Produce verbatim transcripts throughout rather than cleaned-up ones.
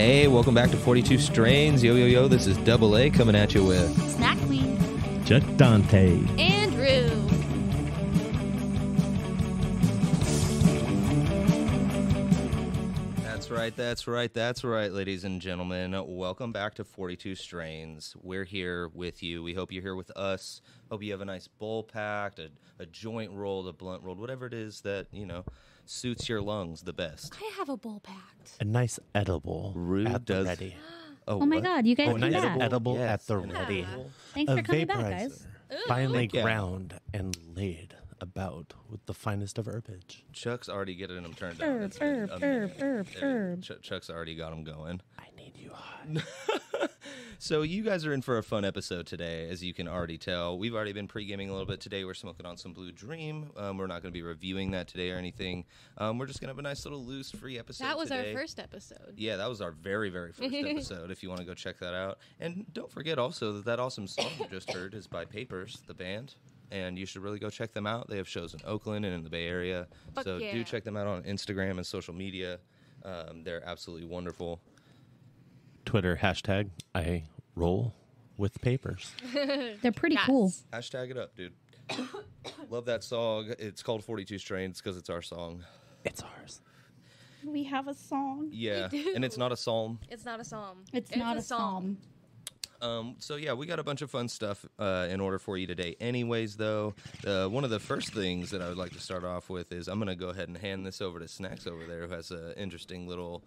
Hey, welcome back to forty-two Strains. Yo, yo, yo, this is Double A coming at you with... Snack Queen. Jack Dante. And Roo. That's right, that's right, that's right, ladies and gentlemen. Welcome back to forty-two Strains. We're here with you. We hope you're here with us. Hope you have a nice bowl packed, a, a joint rolled, a blunt rolled, whatever it is that, you know... suits your lungs the best. I have a bowl packed. A nice edible Roo at does. the ready. Oh, oh my God, you guys oh, nice back. edible yes. at the ready. Yeah. Thanks a for coming back, guys. Finely yeah. ground and laid about with the finest of herbage. Chuck's already getting them turned herb, on. Herb, herb, herb, herb, herb. Ch Chuck's already got them going. I need you hot. So you guys are in for a fun episode today, as you can already tell. We've already been pre-gaming a little bit today. We're smoking on some Blue Dream. Um, we're not going to be reviewing that today or anything. Um, we're just going to have a nice little loose, free episode That was today. our first episode. Yeah, that was our very, very first episode, if you want to go check that out. And don't forget also that that awesome song you just heard is by Papers, the band. And you should really go check them out. They have shows in Oakland and in the Bay Area. Fuck so yeah. do check them out on Instagram and social media. Um, they're absolutely wonderful. Twitter, hashtag, I roll with Papers. They're pretty yes. cool. Hashtag it up, dude. Love that song. It's called forty-two Strains because it's our song. It's ours. We have a song. Yeah, and it's not a psalm. It's not a psalm. It's, it's not a psalm. psalm. Um, so, yeah, we got a bunch of fun stuff uh, in order for you today. Anyways, though, uh, one of the first things that I would like to start off with is I'm going to go ahead and hand this over to Snacks over there, who has an interesting little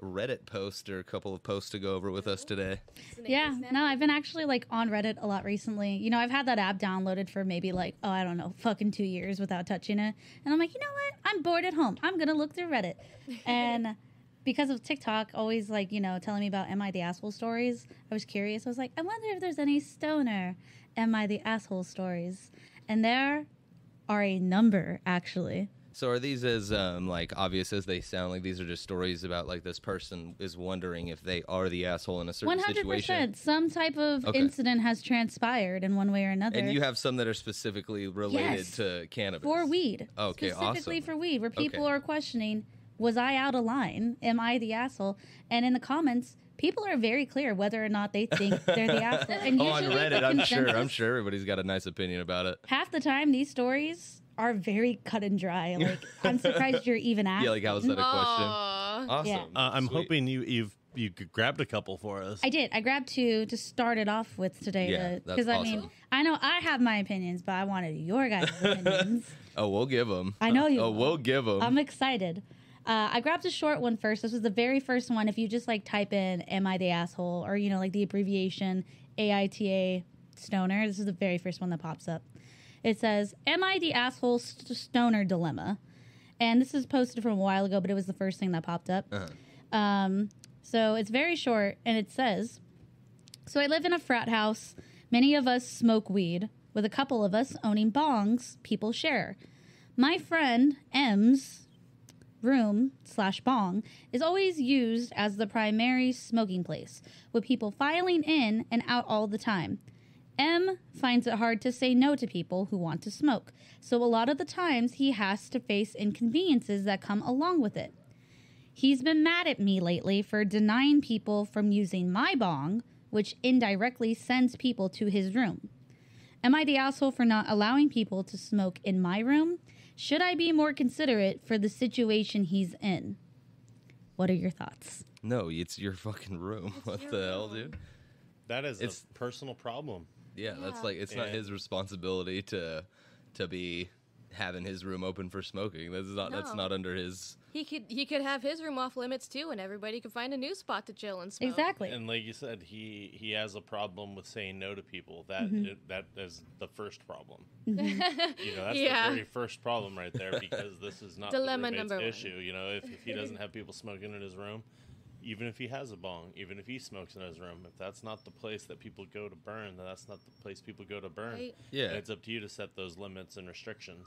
Reddit post or a couple of posts to go over with us today. Yeah, no, I've been actually, like, on Reddit a lot recently. You know, I've had that app downloaded for maybe, like, oh, I don't know, fucking two years without touching it. And I'm like, you know what? I'm bored at home. I'm going to look through Reddit. And... because of TikTok, always, like, you know, telling me about Am I the Asshole stories, I was curious. I was like, I wonder if there's any stoner Am I the Asshole stories. And there are a number, actually. So are these as, um, like, obvious as they sound? Like, these are just stories about, like, this person is wondering if they are the asshole in a certain one hundred percent situation? one hundred percent. Some type of okay. incident has transpired in one way or another. And you have some that are specifically related yes. to cannabis? For weed. Okay, awesome. Specifically for weed, where people okay. are questioning... was I out of line? Am I the asshole? And in the comments, people are very clear whether or not they think they're the asshole. And oh, on Reddit, I'm sure. I'm sure everybody's got a nice opinion about it. Half the time, these stories are very cut and dry. Like, I'm surprised you're even asking. Yeah, like, how is that a question? Aww. Awesome. Yeah. Uh, I'm Sweet. hoping you, you've you grabbed a couple for us. I did. I grabbed two to start it off with today. Yeah, because awesome. I mean, I know I have my opinions, but I wanted your guys' opinions. Oh, we'll give them. I know you. Oh, will. we'll give them. I'm excited. Uh, I grabbed a short one first. This was the very first one. If you just, like, type in, am I the asshole? Or, you know, like the abbreviation, A I T A stoner. This is the very first one that pops up. It says, am I the asshole st stoner dilemma? And this is posted from a while ago, but it was the first thing that popped up. Uh-huh. um, so it's very short. And it says, so I live in a frat house. Many of us smoke weed. With a couple of us owning bongs, people share. My friend, M's... room slash bong is always used as the primary smoking place, with people filing in and out all the time. M finds it hard to say no to people who want to smoke, so a lot of the times he has to face inconveniences that come along with it. He's been mad at me lately for denying people from using my bong, which indirectly sends people to his room. Am I the asshole for not allowing people to smoke in my room? Should I be more considerate for the situation he's in? What are your thoughts? No, it's your fucking room. It's what the room. hell, dude? That is it's, a personal problem. Yeah, yeah. that's like, it's yeah. not his responsibility to to be having his room open for smoking. That's not no. that's not under his... He could he could have his room off limits, too, and everybody could find a new spot to chill and smoke. Exactly. And like you said, he, he has a problem with saying no to people. That mm-hmm. it, that is the first problem. Mm-hmm. You know, that's yeah. the very first problem right there, because this is not Dilemma the number issue. One. You know, if, if he doesn't have people smoking in his room, even if he has a bong, even if he smokes in his room, if that's not the place that people go to burn, then that's not the place people go to burn. Right. Yeah. And it's up to you to set those limits and restrictions.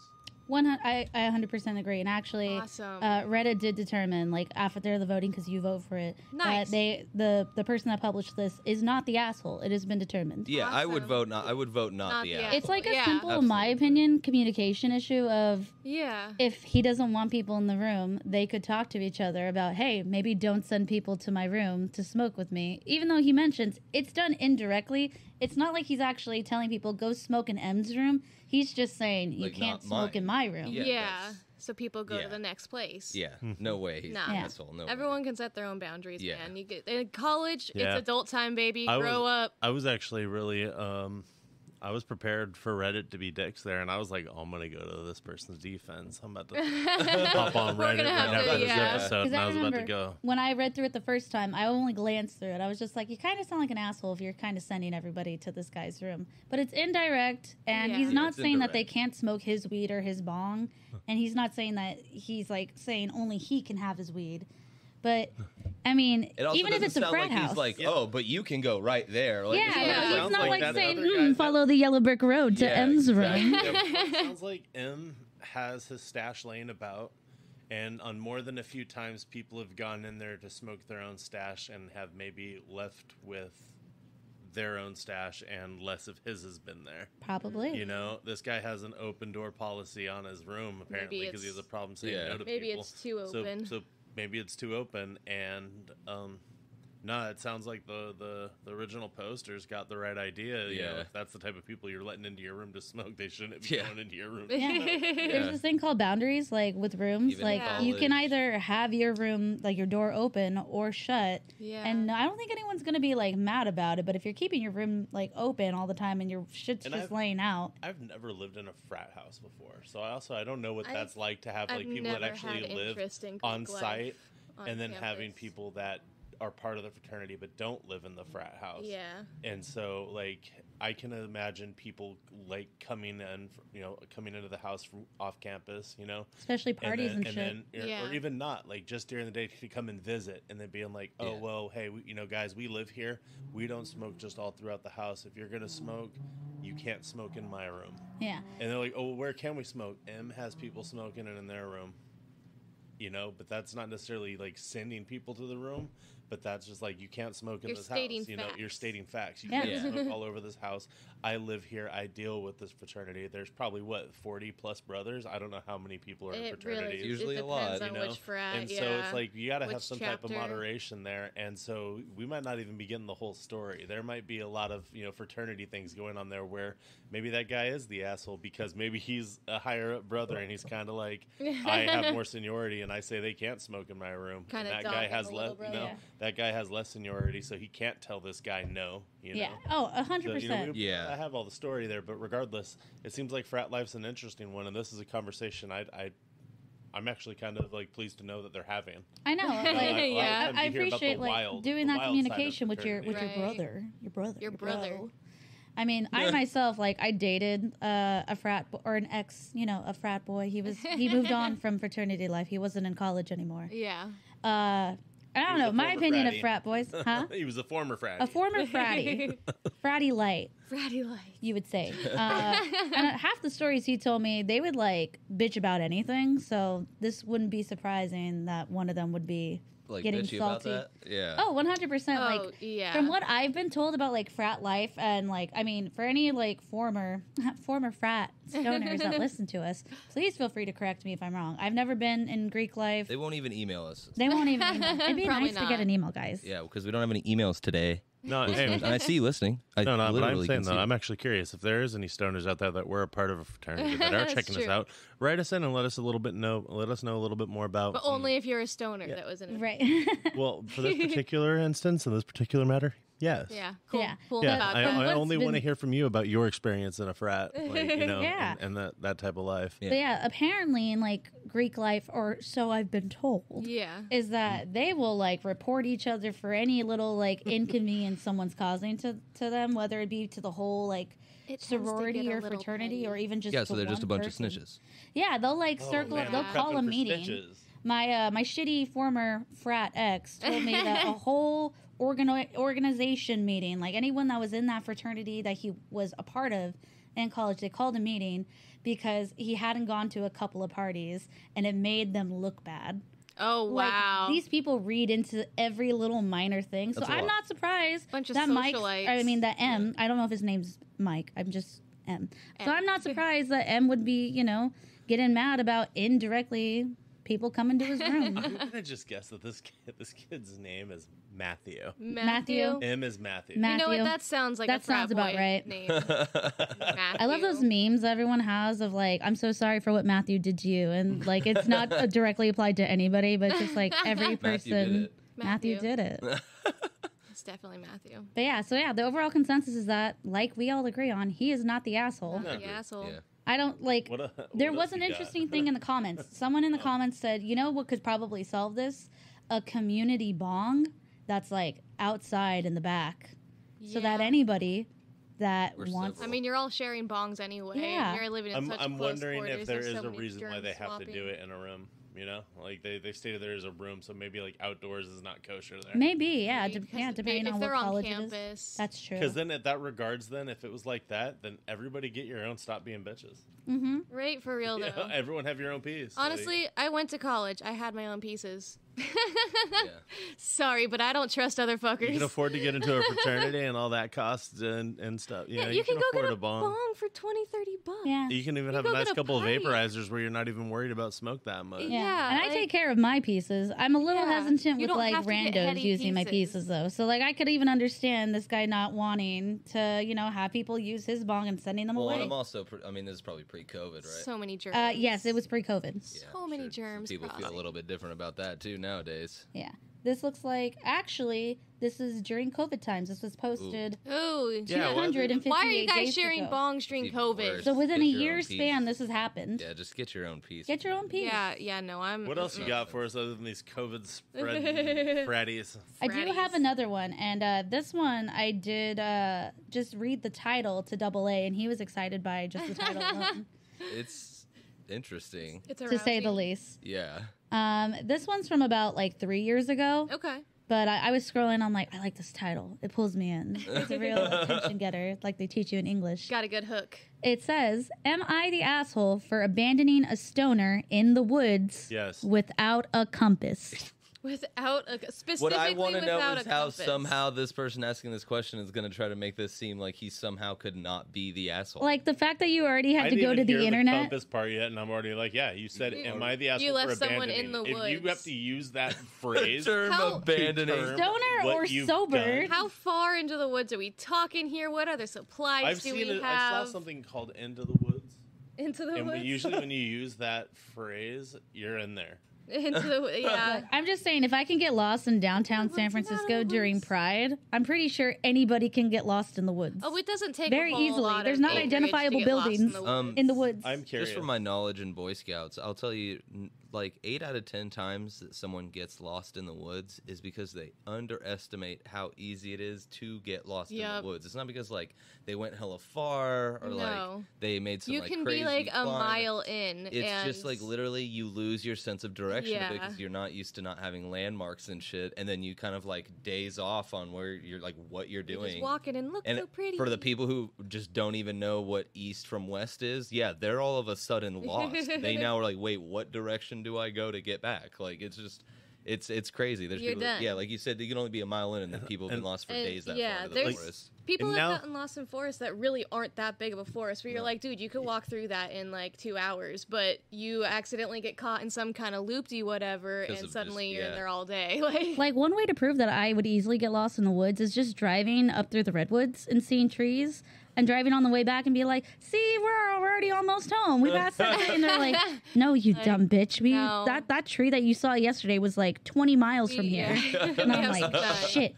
One, I, I one hundred percent agree. And actually, awesome. uh, Reddit did determine, like, after the voting, because you vote for it, nice. that they the the person that published this is not the asshole. It has been determined. Yeah, awesome. I would vote not. I would vote not, not the, the asshole. It's like a yeah. simple, Absolutely. in my opinion, communication issue of yeah. if he doesn't want people in the room, they could talk to each other about, hey, maybe don't send people to my room to smoke with me. Even though he mentions it's done indirectly. It's not like he's actually telling people, go smoke in M's room. He's just saying, you like, can't smoke in my room. Yeah. yeah. So people go yeah. to the next place. Yeah. No way. He's nah. an asshole. No Everyone way. can set their own boundaries, yeah. man. You get, in college, yeah. it's adult time, baby. I Grow was, up. I was actually really... Um, I was prepared for Reddit to be dicks there, and I was like, oh, I'm going to go to this person's defense. I'm about to hop on Reddit right after this yeah. episode, and I, I was about to go. When I read through it the first time, I only glanced through it. I was just like, you kind of sound like an asshole if you're kind of sending everybody to this guy's room. But it's indirect, and yeah. he's yeah, not saying indirect. that they can't smoke his weed or his bong, and he's not saying that he's, like, saying only he can have his weed. But, I mean, even if it's a frat like house. He's like, oh, but you can go right there. Like, yeah, yeah. He's not like, like saying, mm, follow the yellow brick road to yeah, M's room. Exactly. It sounds like M has his stash laying about, and on more than a few times, people have gone in there to smoke their own stash and have maybe left with their own stash, and less of his has been there. Probably. You know, this guy has an open door policy on his room, apparently, because he has a problem saying yeah. no to maybe people. Maybe it's too open. So, so Maybe it's too open, and um, no, nah, it sounds like the, the, the original posters got the right idea. You yeah. know, if that's the type of people you're letting into your room to smoke, they shouldn't be yeah. going into your room to yeah. smoke. Yeah. There's this thing called boundaries, like with rooms. Even like you can either have your room, like your door open or shut, yeah. and I don't think anyone's going to be like mad about it, but if you're keeping your room like open all the time and your shit's and just I've, laying out. I've never lived in a frat house before, so I also I don't know what I've, that's like to have like I've people that actually live on site on and then campus. having people that are part of the fraternity but don't live in the frat house. Yeah. And so like I can imagine people like coming in, you know, coming into the house from off campus, you know, especially parties and, then, and, and shit. Then, or, yeah. or even not like just during the day to come and visit and then being like, oh, yeah. well, hey, we, you know, guys, we live here. We don't smoke just all throughout the house. If you're going to smoke, you can't smoke in my room. Yeah. And they're like, oh, well, where can we smoke? M has people smoking in their room, you know, but that's not necessarily like sending people to the room. But that's just like, you can't smoke in you're this house. Facts. You know, you're stating facts. You yeah. can't yeah. smoke all over this house. I live here. I deal with this fraternity. There's probably, what, forty plus brothers? I don't know how many people are it in fraternities. Really, Usually it a lot, you know? Frat, and yeah. so it's like, you got to have some chapter. type of moderation there. And so we might not even be getting the whole story. There might be a lot of, you know, fraternity things going on there where maybe that guy is the asshole because maybe he's a higher up brother and he's kind of like, I have more seniority and I say they can't smoke in my room. And that guy has less, you know? Yeah. That guy has less seniority, so he can't tell this guy no. You know? Yeah. Oh, one hundred percent. So, you know, we, yeah. I have all the story there, but regardless, it seems like frat life's an interesting one, and this is a conversation I, I, I'm actually kind of like pleased to know that they're having. I know. Like, I, yeah. I, I appreciate like wild, doing that communication with your with right. your brother, your brother, your, your brother. Bro. I mean, I myself, like, I dated uh, a frat bo- or an ex, you know, a frat boy. He was he moved on from fraternity life. He wasn't in college anymore. Yeah. Uh. I don't know. My opinion fratty. of frat boys, huh? He was a former fratty. A former fratty. Fratty light. Fratty light. You would say. Uh, and half the stories he told me, they would, like, bitch about anything. So this wouldn't be surprising that one of them would be like getting bitchy salty. About that? Yeah. Oh, one hundred percent. Oh, like, yeah. From what I've been told about, like, frat life and, like, I mean, for any, like, former former frat stoners that listen to us, please feel free to correct me if I'm wrong. I've never been in Greek life. They won't even email us. They won't even email us. It'd be Probably nice not. to get an email, guys. Yeah, because we don't have any emails today. No, hey, I see you listening. I no, no, but I'm saying though, I'm actually curious if there is any stoners out there that were a part of a fraternity that are checking true. us out. Write us in and let us a little bit know. Let us know a little bit more about. But only um, if you're a stoner yeah. that was in it, right? Well, for this particular instance and this particular matter, yes. Yeah, cool. Yeah, cool. yeah. I, I, I only been... want to hear from you about your experience in a frat, like, you know, yeah. and, and that that type of life. Yeah. But yeah, apparently in like Greek life, or so I've been told. Yeah, is that they will like report each other for any little like inconvenience. someone's causing to, to them, whether it be to the whole like it sorority or fraternity petty. or even just yeah. So they're just a bunch person. of snitches. Yeah, they'll like oh, circle man, up. They'll I'm call a meeting. Snitches. My uh, my shitty former frat ex told me that a whole organi- organization meeting, like anyone that was in that fraternity that he was a part of, in college, they called a meeting because he hadn't gone to a couple of parties, and it made them look bad. Oh, wow. Like, these people read into every little minor thing. So I'm not surprised. Bunch of that Mike, I mean, that M, yeah. I don't know if his name's Mike. I'm just M. M. So I'm not surprised that M would be, you know, getting mad about indirectly people coming to his room. I'm going to just guess that this kid, this kid's name is Matthew. Matthew. Matthew. M is Matthew. Matthew. You know what? That sounds like that a sounds about right. Name. I love those memes everyone has of like, I'm so sorry for what Matthew did to you. And like, it's not directly applied to anybody, but just like every person. Matthew did it. Matthew. Matthew did it. It's definitely Matthew. But yeah, so yeah, the overall consensus is that, like we all agree on, he is not the asshole. Not the asshole. Yeah. I don't, like, what a, what there was an interesting thing in the comments. Someone in the comments said, you know what could probably solve this? A community bong. That's like outside in the back, yeah. So that anybody that We're wants. Simple. I mean, you're all sharing bongs anyway. Yeah. And you're living in I'm, such I'm close wondering quarters. If there There's is so a reason why they have swapping. To do it in a room. You know, like they they stated there is a room, so maybe like outdoors is not kosher there. Maybe, yeah, maybe, de yeah, depending on what college on campus. It is. That's true. Because then, at that regards, then if it was like that, then everybody get your own. Stop being bitches. Mm-hmm. Right, for real though. You know, everyone have your own piece. Honestly, like, I went to college. I had my own pieces. Yeah. Sorry, but I don't trust other fuckers. You can afford to get into a fraternity and all that costs and, and stuff. You yeah, know, you, you can, can go get a bong. bong for twenty, thirty bucks. Yeah. You can even you have a nice couple of vaporizers where you're not even worried about smoke that much. Yeah, yeah. And I, I take care of my pieces. I'm a little yeah. hesitant you with like randos using pieces. my pieces though. So like I could even understand this guy not wanting to, you know, have people use his bong and sending them well, away. Well, I'm also, I mean, this is probably pre-COVID, right? So many germs. Uh, yes, it was pre-COVID. Yeah, so many sure. germs. Some people probably. feel a little bit different about that too now. Nowadays. Yeah. This looks like, actually, this is during COVID times. This was posted Ooh. two hundred fifty-eight yeah, why are you guys sharing ago. bongs during COVID? So within get a year span, this has happened. Yeah, just get your own piece. Get your own piece. Yeah, yeah, no, I'm... What else you got sense. for us other than these COVID spread fratties? I do have another one, and uh, this one I did uh, just read the title to Double A, and he was excited by just the title alone. It's interesting. It's to say the least. Yeah. Um, this one's from about like three years ago. Okay. But I, I was scrolling, I'm like, I like this title. It pulls me in. It's a real attention getter, like they teach you in English. Got a good hook. It says, am I the asshole for abandoning a stoner in the woods yes. without a compass? Without a specifically What I want to know is how compass. somehow this person asking this question is going to try to make this seem like he somehow could not be the asshole. Like the fact that you already had I to go to the internet. I didn't hear the compass part yet, and I'm already like, yeah, you said, you, am I the asshole You left for someone in the woods. If you have to use that phrase, term how, abandoning. Stoner or sober. Done. How far into the woods are we talking here? What other supplies I've do seen we a, have? I saw something called Into the Woods. Into the and Woods? And usually when you use that phrase, you're in there. Into, yeah. I'm just saying, if I can get lost in downtown San Francisco during Pride, I'm pretty sure anybody can get lost in the woods. Oh, it doesn't take very a whole easily. Lot There's not identifiable buildings in the, um, in the woods. I'm curious. Just from my knowledge in Boy Scouts, I'll tell you, like eight out of ten times that someone gets lost in the woods is because they underestimate how easy it is to get lost yep. in the woods. It's not because like they went hella far or no. like they made some. You like, can crazy be like a fun. mile in. It's and just like literally you lose your sense of direction. Yeah. Because you're not used to not having landmarks and shit, and then you kind of like daze off on where you're like what you're doing. You're just walking and look and so pretty. For the people who just don't even know what east from west is, yeah, they're all of a sudden lost. They now are like, wait, what direction do I go to get back? Like it's just. It's it's crazy. There's You're people that, yeah, like you said, you can only be a mile in, and then people have been and, lost for and, days that yeah, far into the forest. People and have now, gotten lost in forests that really aren't that big of a forest, where you're no. like, dude, you could walk through that in like two hours, but you accidentally get caught in some kind of loop-de whatever, and suddenly just, yeah. you're in there all day. Like, like, one way to prove that I would easily get lost in the woods is just driving up through the redwoods and seeing trees, and driving on the way back and be like, see, we're already almost home. We passed that way. And they're like, no, you like, dumb bitch. We no. that, that tree that you saw yesterday was like twenty miles from yeah. here. And I'm like, shit.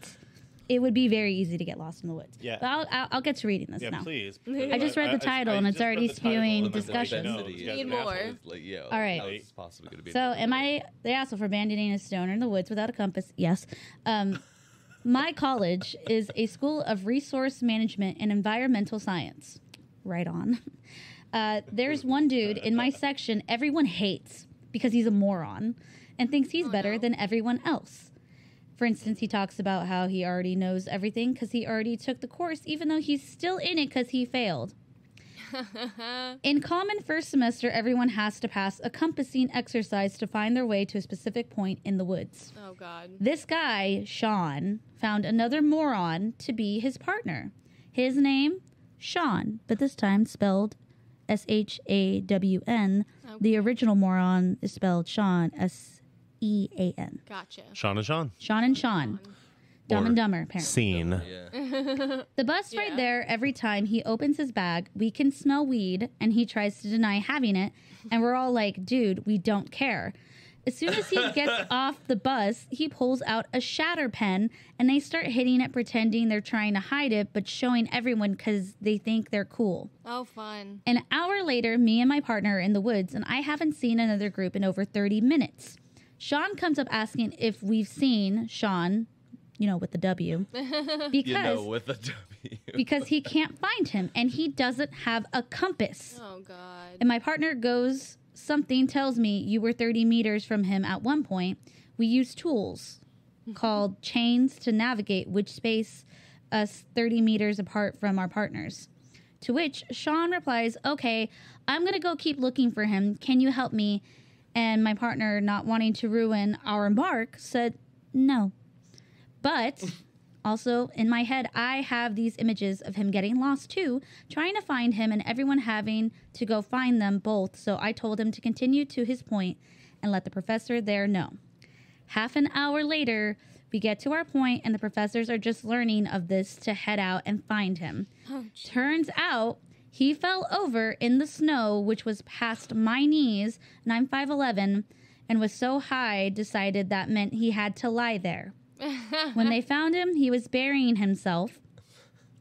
It would be very easy to get lost in the woods. Yeah. But I'll, I'll, I'll get to reading this yeah, now. Please. I just read the title, I, I, and it's already spewing discussion. Like, no, need more. Like, yeah, all right. Possibly gonna be so am I the asshole for abandoning a stoner in the woods without a compass? Yes. Um... My college is a school of resource management and environmental science. Right on. Uh, there's one dude in my section everyone hates because he's a moron and thinks he's oh, better no. than everyone else. For instance, he talks about how he already knows everything because he already took the course, even though he's still in it because he failed. In common first semester, everyone has to pass a compassing exercise to find their way to a specific point in the woods. Oh, God. This guy, Sean, found another moron to be his partner. His name, Sean, but this time spelled S H A W N. Okay. The original moron is spelled Sean, S E A N. Gotcha. Sean and Sean. Sean and Sean. Dumb and Dumber, apparently. Scene. Yeah. The bus yeah. right there, every time he opens his bag, we can smell weed, and he tries to deny having it, and we're all like, dude, we don't care. As soon as he gets off the bus, he pulls out a shatter pen, and they start hitting it, pretending they're trying to hide it, but showing everyone because they think they're cool. Oh, fun. An hour later, me and my partner are in the woods, and I haven't seen another group in over thirty minutes. Sean comes up asking if we've seen Sean... You know, with the W. Because, you know, with the W. Because he can't find him, and he doesn't have a compass. Oh, God. And my partner goes, something tells me you were thirty meters from him at one point. We use tools called chains to navigate, which space us thirty meters apart from our partners. To which Sean replies, okay, I'm going to go keep looking for him. Can you help me? And my partner, not wanting to ruin our embark, said no. But also in my head, I have these images of him getting lost too, trying to find him and everyone having to go find them both. So I told him to continue to his point and let the professor there know. Half an hour later, we get to our point and the professors are just learning of this to head out and find him. Oh, turns out he fell over in the snow, which was past my knees, and I'm five eleven, and was so high, decided that meant he had to lie there. When they found him, he was burying himself.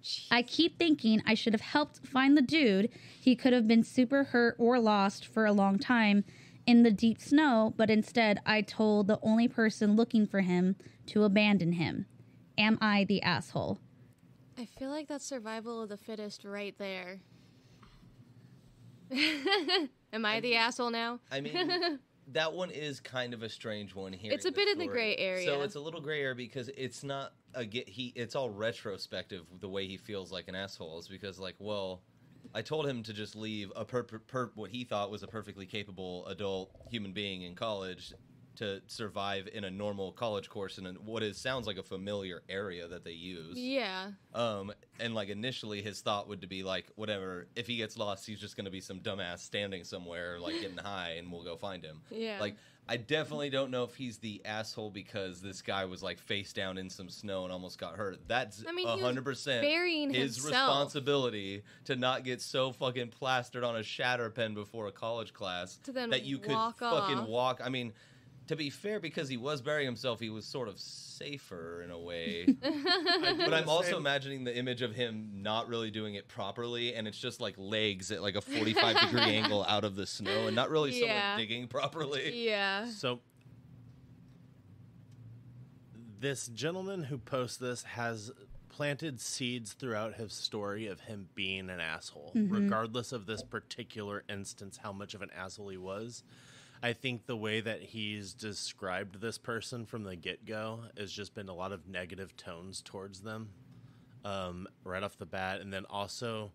Jeez. I keep thinking I should have helped find the dude. He could have been super hurt or lost for a long time in the deep snow, but instead I told the only person looking for him to abandon him. Am I the asshole? I feel like that's survival of the fittest right there. Am I, I the mean, asshole now? I mean... That one is kind of a strange one here. It's a bit in the gray area. So it's a little gray area because it's not a get he it's all retrospective the way he feels like an asshole is because like, well, I told him to just leave a per, per, per what he thought was a perfectly capable adult human being in college to survive in a normal college course in a, what is sounds like a familiar area that they use. Yeah. Um, and like initially his thought would be like, whatever, if he gets lost, he's just going to be some dumbass standing somewhere like getting high and we'll go find him. Yeah. Like I definitely don't know if he's the asshole because this guy was like face down in some snow and almost got hurt. That's I mean, one hundred percent burying his himself. Responsibility to not get so fucking plastered on a shatter pen before a college class to then that you could walk fucking off. walk. I mean, to be fair, because he was burying himself, he was sort of safer in a way. But I'm also imagining the image of him not really doing it properly, and it's just like legs at like a forty-five degree angle out of the snow, and not really yeah. someone digging properly. Yeah. So this gentleman who posts this has planted seeds throughout his story of him being an asshole, mm-hmm. regardless of this particular instance, how much of an asshole he was. I think the way that he's described this person from the get-go has just been a lot of negative tones towards them um, right off the bat. And then also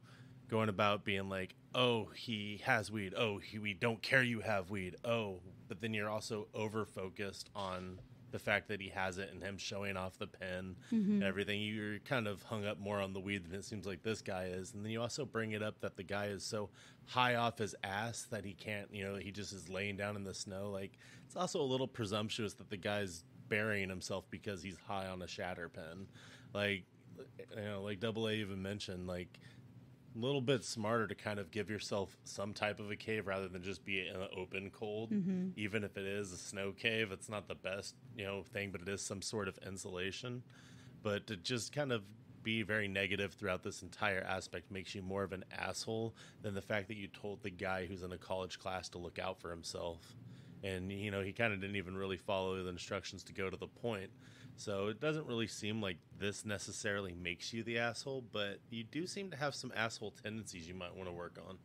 going about being like, oh, he has weed. Oh, he, we don't care you have weed. Oh, but then you're also over-focused on the fact that he has it and him showing off the pen mm-hmm. and everything. You're kind of hung up more on the weed than it seems like this guy is. And then you also bring it up that the guy is so high off his ass that he can't, you know, he just is laying down in the snow. Like, it's also a little presumptuous that the guy's burying himself because he's high on a shatter pen. Like, you know, like Double A even mentioned, like, a little bit smarter to kind of give yourself some type of a cave rather than just be in an open cold. Mm-hmm. Even if it is a snow cave, it's not the best, you know, thing, but it is some sort of insulation. But to just kind of be very negative throughout this entire aspect makes you more of an asshole than the fact that you told the guy who's in a college class to look out for himself. And, you know, he kind of didn't even really follow the instructions to go to the point. So it doesn't really seem like this necessarily makes you the asshole, but you do seem to have some asshole tendencies you might want to work on.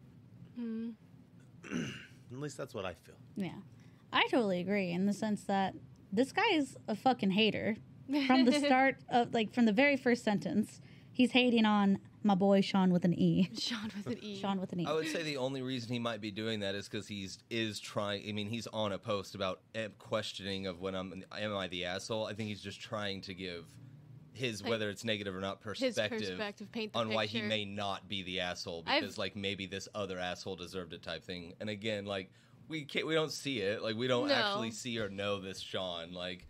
Mm. At least that's what I feel. Yeah. I totally agree in the sense that this guy is a fucking hater. From the start of, like, from the very first sentence, he's hating on my boy Sean with an E. Sean with an E. Sean with an E. I would say the only reason he might be doing that is because he's is trying. I mean, he's on a post about questioning of when I'm. Am I the asshole? I think he's just trying to give his, like, whether it's negative or not, perspective, his perspective paint the on picture. Why he may not be the asshole because I've, like, maybe this other asshole deserved it type thing. And again, like, we can't, we don't see it. Like, we don't no. actually see or know this Sean. Like.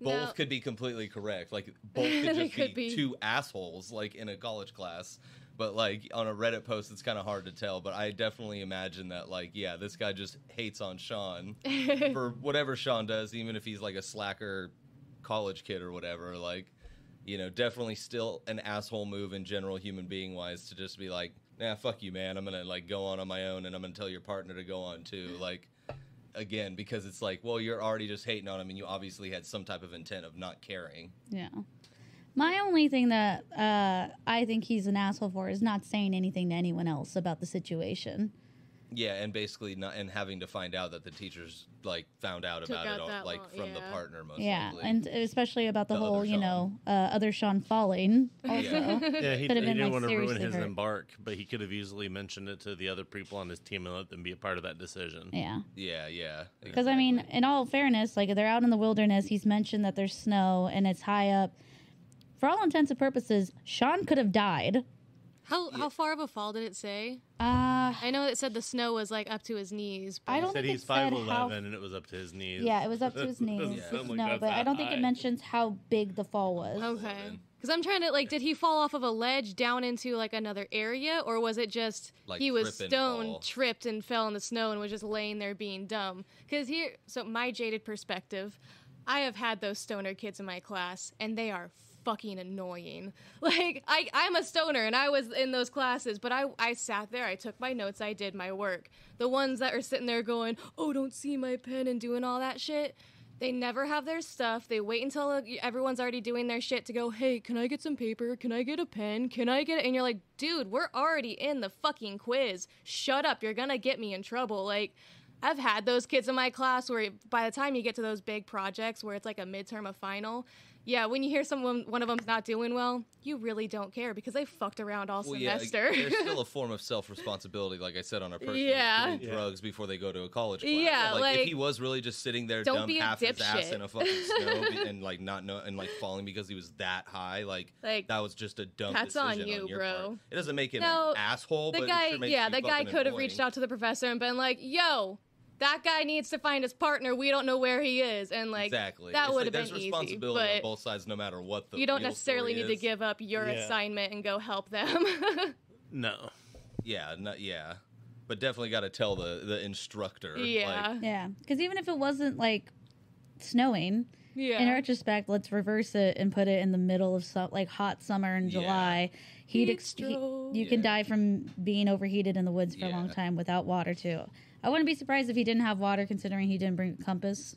Both no. could be completely correct. Like, both could just could be, be two assholes, like, in a college class. But, like, on a Reddit post, it's kind of hard to tell. But I definitely imagine that, like, yeah, this guy just hates on Sean for whatever Sean does, even if he's, like, a slacker college kid or whatever. Like, you know, definitely still an asshole move in general human being-wise to just be like, nah, fuck you, man. I'm going to, like, go on on my own, and I'm going to tell your partner to go on, too. Like... Again, because it's like, well, you're already just hating on him, and you obviously had some type of intent of not caring. Yeah. My only thing that uh, I think he's an asshole for is not saying anything to anyone else about the situation. Yeah, and basically not, and having to find out that the teachers, like, found out Took about out it, all, like, long, from yeah. the partner, most yeah. likely. Yeah, and especially about the, the whole, you know, uh, other Sean falling also. Yeah, yeah he, d- he didn't like, want to ruin his hurt. embark, but he could have easily mentioned it to the other people on his team and let them be a part of that decision. Yeah. Yeah, yeah. Because, exactly. I mean, in all fairness, like, they're out in the wilderness, he's mentioned that there's snow, and it's high up. For all intents and purposes, Sean could have died. How how far of a fall did it say? Uh, I know it said the snow was, like, up to his knees. But I don't it said think he's five eleven, and it was up to his knees. Yeah, it was up to his knees. Yeah. Like no, but I don't think high. It mentions how big the fall was. Okay. Because I'm trying to, like, did he fall off of a ledge down into, like, another area, or was it just like he was stone tripped and fell in the snow and was just laying there being dumb? Because here, so my jaded perspective, I have had those stoner kids in my class, and they are fucking annoying. Like, I, I'm a stoner, and I was in those classes, but I, I sat there, I took my notes, I did my work. The ones that are sitting there going, oh, don't see my pen and doing all that shit, they never have their stuff. They wait until everyone's already doing their shit to go, hey, can I get some paper? Can I get a pen? Can I get it? And you're like, dude, we're already in the fucking quiz. Shut up. You're gonna get me in trouble. Like, I've had those kids in my class where by the time you get to those big projects where it's like a midterm, a final, yeah, when you hear someone, one of them's not doing well, you really don't care because they fucked around all well, semester. Yeah, there's still a form of self-responsibility, like I said, on a person yeah. doing yeah. drugs before they go to a college class. Yeah, like, like if he was really just sitting there dumb half his ass in a fucking snow and like not know and like falling because he was that high, like, like that was just a dumb that's decision on you, on your bro. Part. It doesn't make him no, an asshole. The but guy, it sure makes yeah, that guy could have reached out to the professor and been like, "Yo, that guy needs to find his partner. We don't know where he is." And, like, exactly. that would have like, been easy. There's responsibility easy, but on both sides no matter what the You don't necessarily need is. To give up your yeah. assignment and go help them. no. Yeah, not, yeah. But definitely got to tell the, the instructor. Yeah. Like, yeah. Because even if it wasn't, like, snowing, yeah. in retrospect, let's reverse it and put it in the middle of, su- like, hot summer in yeah. July. Heat ex- he, You yeah. can die from being overheated in the woods for yeah. a long time without water, too. I wouldn't be surprised if he didn't have water, considering he didn't bring a compass.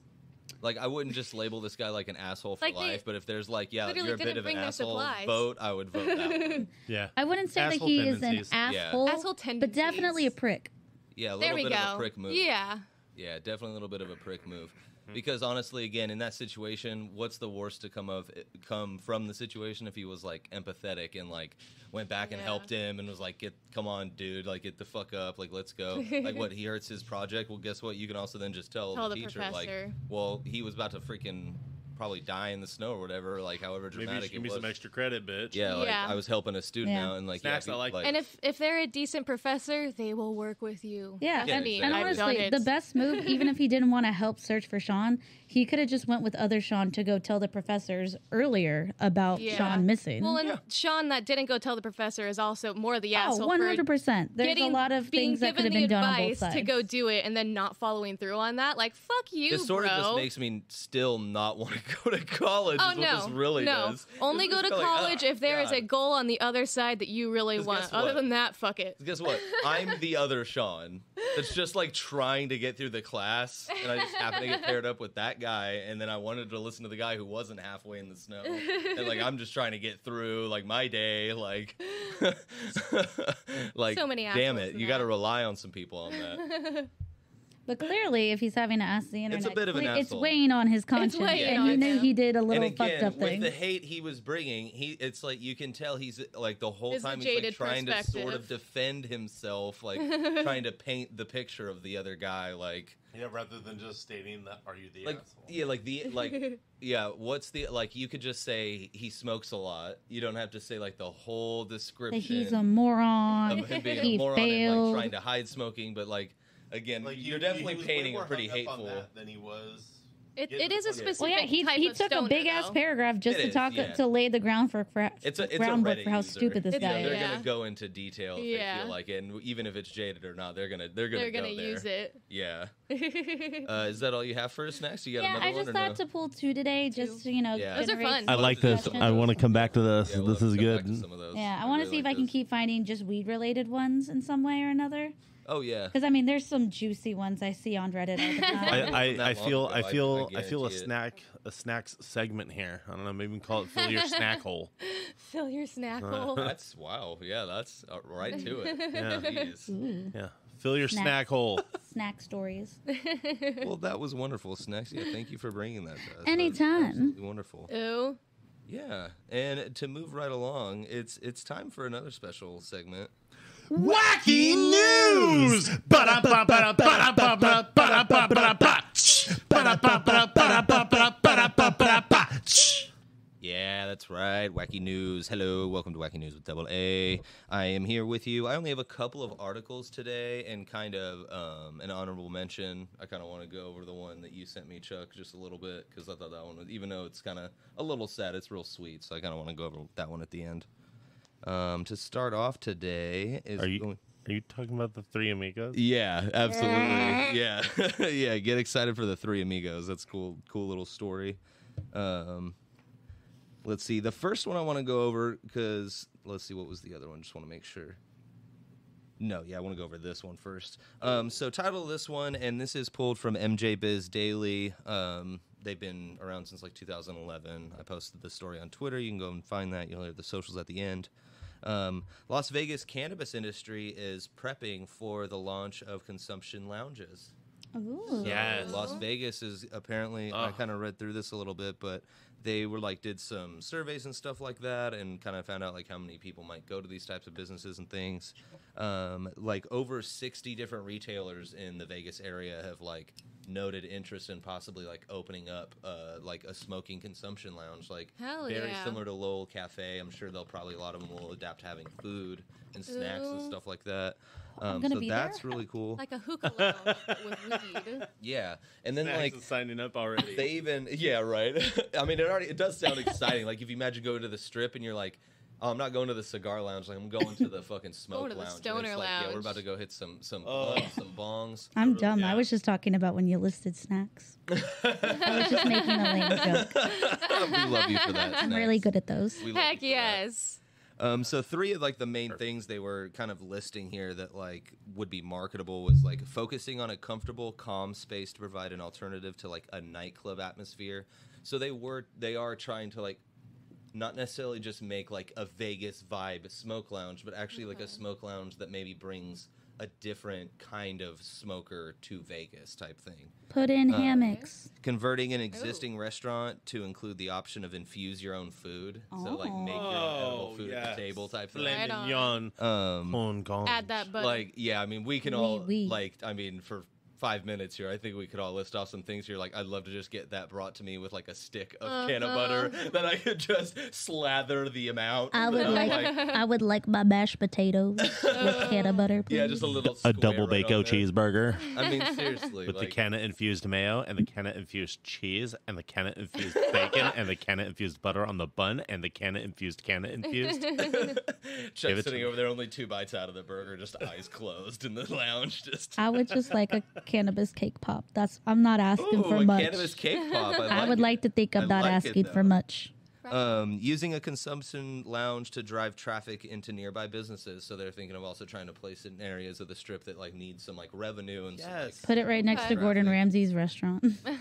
Like, I wouldn't just label this guy like an asshole for like life, but if there's like, yeah, you're a bit of an asshole, vote, I would vote that one. Yeah. I wouldn't say asshole that he tendencies. Is an asshole, yeah. asshole but definitely a prick. Yeah, a little bit go. Of a prick move. Yeah. Yeah, definitely a little bit of a prick move. Because honestly, again, in that situation, what's the worst to come of come from the situation if he was like empathetic and like went back yeah. and helped him and was like, "Get, come on, dude, like get the fuck up, like let's go." Like what? He hurts his project. Well, guess what? You can also then just tell, tell the, the teacher, professor. Like, well, he was about to freaking probably die in the snow or whatever. Like however dramatic it was. Maybe give me some extra credit, bitch. Yeah, like yeah. I was helping a student yeah. out and like snacks. Yeah, I like. like and if if they're a decent professor, they will work with you. Yeah, yeah and, exactly. and honestly, the best move, even if he didn't want to help search for Sean, he could have just went with other Sean to go tell the professors earlier about yeah. Sean missing. Well, and yeah. Sean that didn't go tell the professor is also more the asshole. Oh, one hundred percent. There's getting, a lot of things that could have been done on both sides. To go do it and then not following through on that, like fuck you, this sort bro. Of just makes me still not want to go to college. Oh, is what no, this really no. does. Only this go to college like, oh, if there God. Is a goal on the other side that you really want. Other than that, fuck it. Guess what? I'm the other Sean. That's just like trying to get through the class, and I just happen to get paired up with that guy, and then I wanted to listen to the guy who wasn't halfway in the snow, and like I'm just trying to get through like my day, like, like so many damn it, you got to rely on some people on that. But clearly, if he's having to ask the internet, it's a bit of an it's asshole. weighing on his conscience. It's weighing and on he knew him. he did a little and again, fucked up with thing. With the hate he was bringing, he it's like you can tell he's like the whole it's time he's like trying to sort of defend himself, like trying to paint the picture of the other guy, like yeah, rather than just stating that are you the like, asshole? Yeah, like the like yeah, what's the like you could just say he smokes a lot. You don't have to say like the whole description. That he's a moron. Of him being he a moron failed. and like trying to hide smoking, but like. Again, like you're you, definitely he painting a pretty hateful. That than he was. It, it is a specific. Well, yeah, he type he took a big ass though. paragraph just it to talk is, yeah. to lay the ground for fra it's a, it's groundwork a for how user. stupid this it's, guy. Yeah, they're yeah. gonna go into detail if yeah. they feel like it, and even if it's jaded or not, they're gonna they're gonna they're go gonna there. use it. Yeah. uh, is that all you have for snacks? You got yeah, another one? Yeah, I just one thought no? to pull two today, just to, you know. Yeah. Those are fun. I like this. I want to come back to this. This is good. Yeah, I want to see if I can keep finding just weed related ones in some way or another. Oh yeah, because I mean, there's some juicy ones I see on Reddit all the time. I, I, I feel, I feel, I, I feel a it. snack, a snacks segment here. I don't know, maybe we can call it "Fill Your Snack Hole." Fill your snack uh, hole. That's wow. Yeah, that's right to it. Yeah, yeah. Fill your snack, snack hole. Snack stories. Well, that was wonderful, snacks. Yeah, thank you for bringing that to us. Anytime. Wonderful. Ooh. Yeah, and to move right along, it's it's time for another special segment. Wacky News! Yeah, that's right. Wacky News. Hello. Welcome to Wacky News with Double A. I am here with you. I only have a couple of articles today and kind of um, an honorable mention. I kind of want to go over the one that you sent me, Chuck, just a little bit because I thought that one was, even though it's kind of a little sad, it's real sweet. So I kind of want to go over that one at the end. Um, to start off today is... Are you, going... are you talking about the Three Amigos? Yeah, absolutely. Yeah, yeah. Get excited for the Three Amigos. That's cool. Cool little story. Um, let's see. The first one I want to go over because... Let's see. What was the other one? Just want to make sure. No, yeah, I want to go over this one first. Um, so title of this one, and this is pulled from M J Biz Daily. Um, they've been around since like two thousand eleven. I posted the story on Twitter. You can go and find that. You'll hear the socials at the end. Um, Las Vegas cannabis industry is prepping for the launch of consumption lounges. Ooh. Yes. So Las Vegas is apparently, oh. I kind of read through this a little bit, but they were like, did some surveys and stuff like that and kind of found out like how many people might go to these types of businesses and things. Um, like over sixty different retailers in the Vegas area have like noted interest in possibly like opening up uh, like a smoking consumption lounge. Like Hell very yeah. similar to Lowell Cafe. I'm sure they'll probably, a lot of them will adapt to having food and snacks Ooh. and stuff like that. Um, so that's there. really cool. Like a hookah lounge with weed. Yeah. And then Snacks like signing up already. They even yeah, right. I mean it already it does sound exciting. Like if you imagine going to the strip and you're like, oh, I'm not going to the cigar lounge, like I'm going to the fucking smoke going to lounge. The stoner like, lounge. Yeah, we're about to go hit some some oh. bongs, some bongs. I'm dumb. Yeah. I was just talking about when you listed snacks. I was just making a lame joke. We love you for that. I'm snacks. really good at those. Heck yes. That. Um, so three of like the main things they were kind of listing here that like would be marketable was like focusing on a comfortable, calm space to provide an alternative to like a nightclub atmosphere. So they were they are trying to like not necessarily just make like a Vegas vibe smoke lounge, but actually okay. like a smoke lounge that maybe brings a different kind of smoker to Vegas type thing. Put in um, hammocks. Converting an existing Ooh. restaurant to include the option of infuse your own food. Oh. So like make your own edible food yes. at the table type thing. Right on. Um, Add that button. Like, yeah, I mean, we can oui, all, oui. like, I mean, for five minutes here, I think we could all list off some things here. Like, I'd love to just get that brought to me with like a stick of uh-huh. can of butter that I could just slather the amount. I would like, like, I would like my mashed potatoes with can of butter, please. Yeah, just a little a double right bacon cheeseburger. I mean, seriously, with like, the canna infused mayo and the canna infused cheese and the canna infused bacon and the canna infused butter on the bun and the canna infused canna infused. Chuck sitting over there, only two bites out of the burger, just eyes closed in the lounge. Just I would just like a cannabis cake pop. That's I'm not asking Ooh, for much. Cannabis cake pop. I, like I would it. like to think I'm I not like asking it, for much. Um, using a consumption lounge to drive traffic into nearby businesses. So they're thinking of also trying to place it in areas of the strip that like need some like revenue and yes. some, like, put it right next to Gordon Ramsay's restaurant. Oh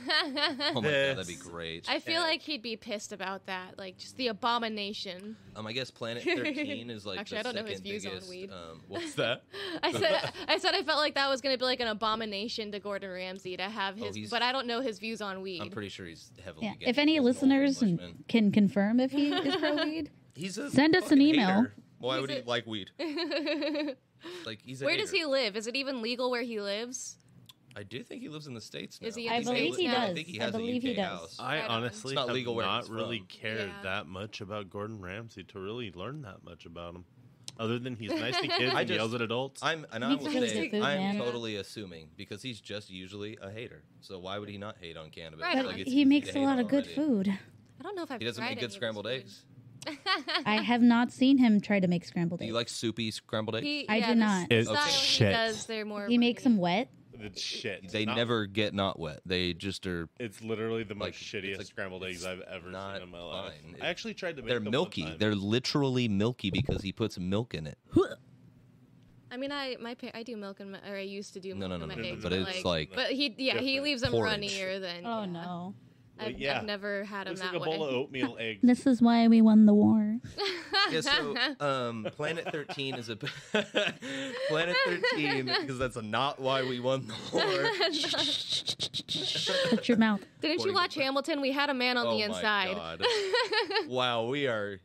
my God, that'd be great. I feel yeah. like he'd be pissed about that, like just the abomination. Um, I guess Planet thirteen is like actually the I don't know his views biggest, on weed. Um, what's that? I said I said I felt like that was gonna be like an abomination to Gordon Ramsay to have his, oh, but I don't know his views on weed. I'm pretty sure he's heavily. Yeah. If any listeners can confirm. If he is pro weed, he's a send us an email. Hater. Why he's would a... he like weed? Like he's a where hater. Does he live? Is it even legal where he lives? I do think he lives in the States now. Is he I believe he, li- he does. I think he has I believe a U K he does. House. I honestly have not really cared yeah. that much about Gordon Ramsay to really learn that much about him. Other than he's nice to kids and just, yells at adults. I'm, and I will say, food, I'm man. totally assuming, because he's just usually a hater. So why would he not hate on cannabis? Right. Like he makes a lot of good food. I don't know if I've He doesn't make good scrambled eggs. I have not seen him try to make scrambled eggs. Do you like soupy scrambled eggs? He, I yeah, do not. It's, it's not shit. He, does, they're more he makes them wet. It's shit. They not, never get not wet. They just are. It's literally the most like, shittiest like, scrambled eggs I've ever seen in my life. Fine. I actually tried to make they're them. They're milky. One time. They're literally milky because he puts milk in it. I mean, I my I do milk and or I used to do milk no, no, no, and no, my no, eggs, no, but, but it's like. But he yeah different. he leaves them porridge. runnier than. Oh yeah. no. I've, yeah. I've never had him that like a bowl way. Of oatmeal eggs. This is why we won the war. Yeah, so um, Planet thirteen is a Planet thirteen because that's a not why we won the war. Shut your mouth! Didn't Boy, you watch Hamilton? We had a man on oh the inside. My God. Wow, we are.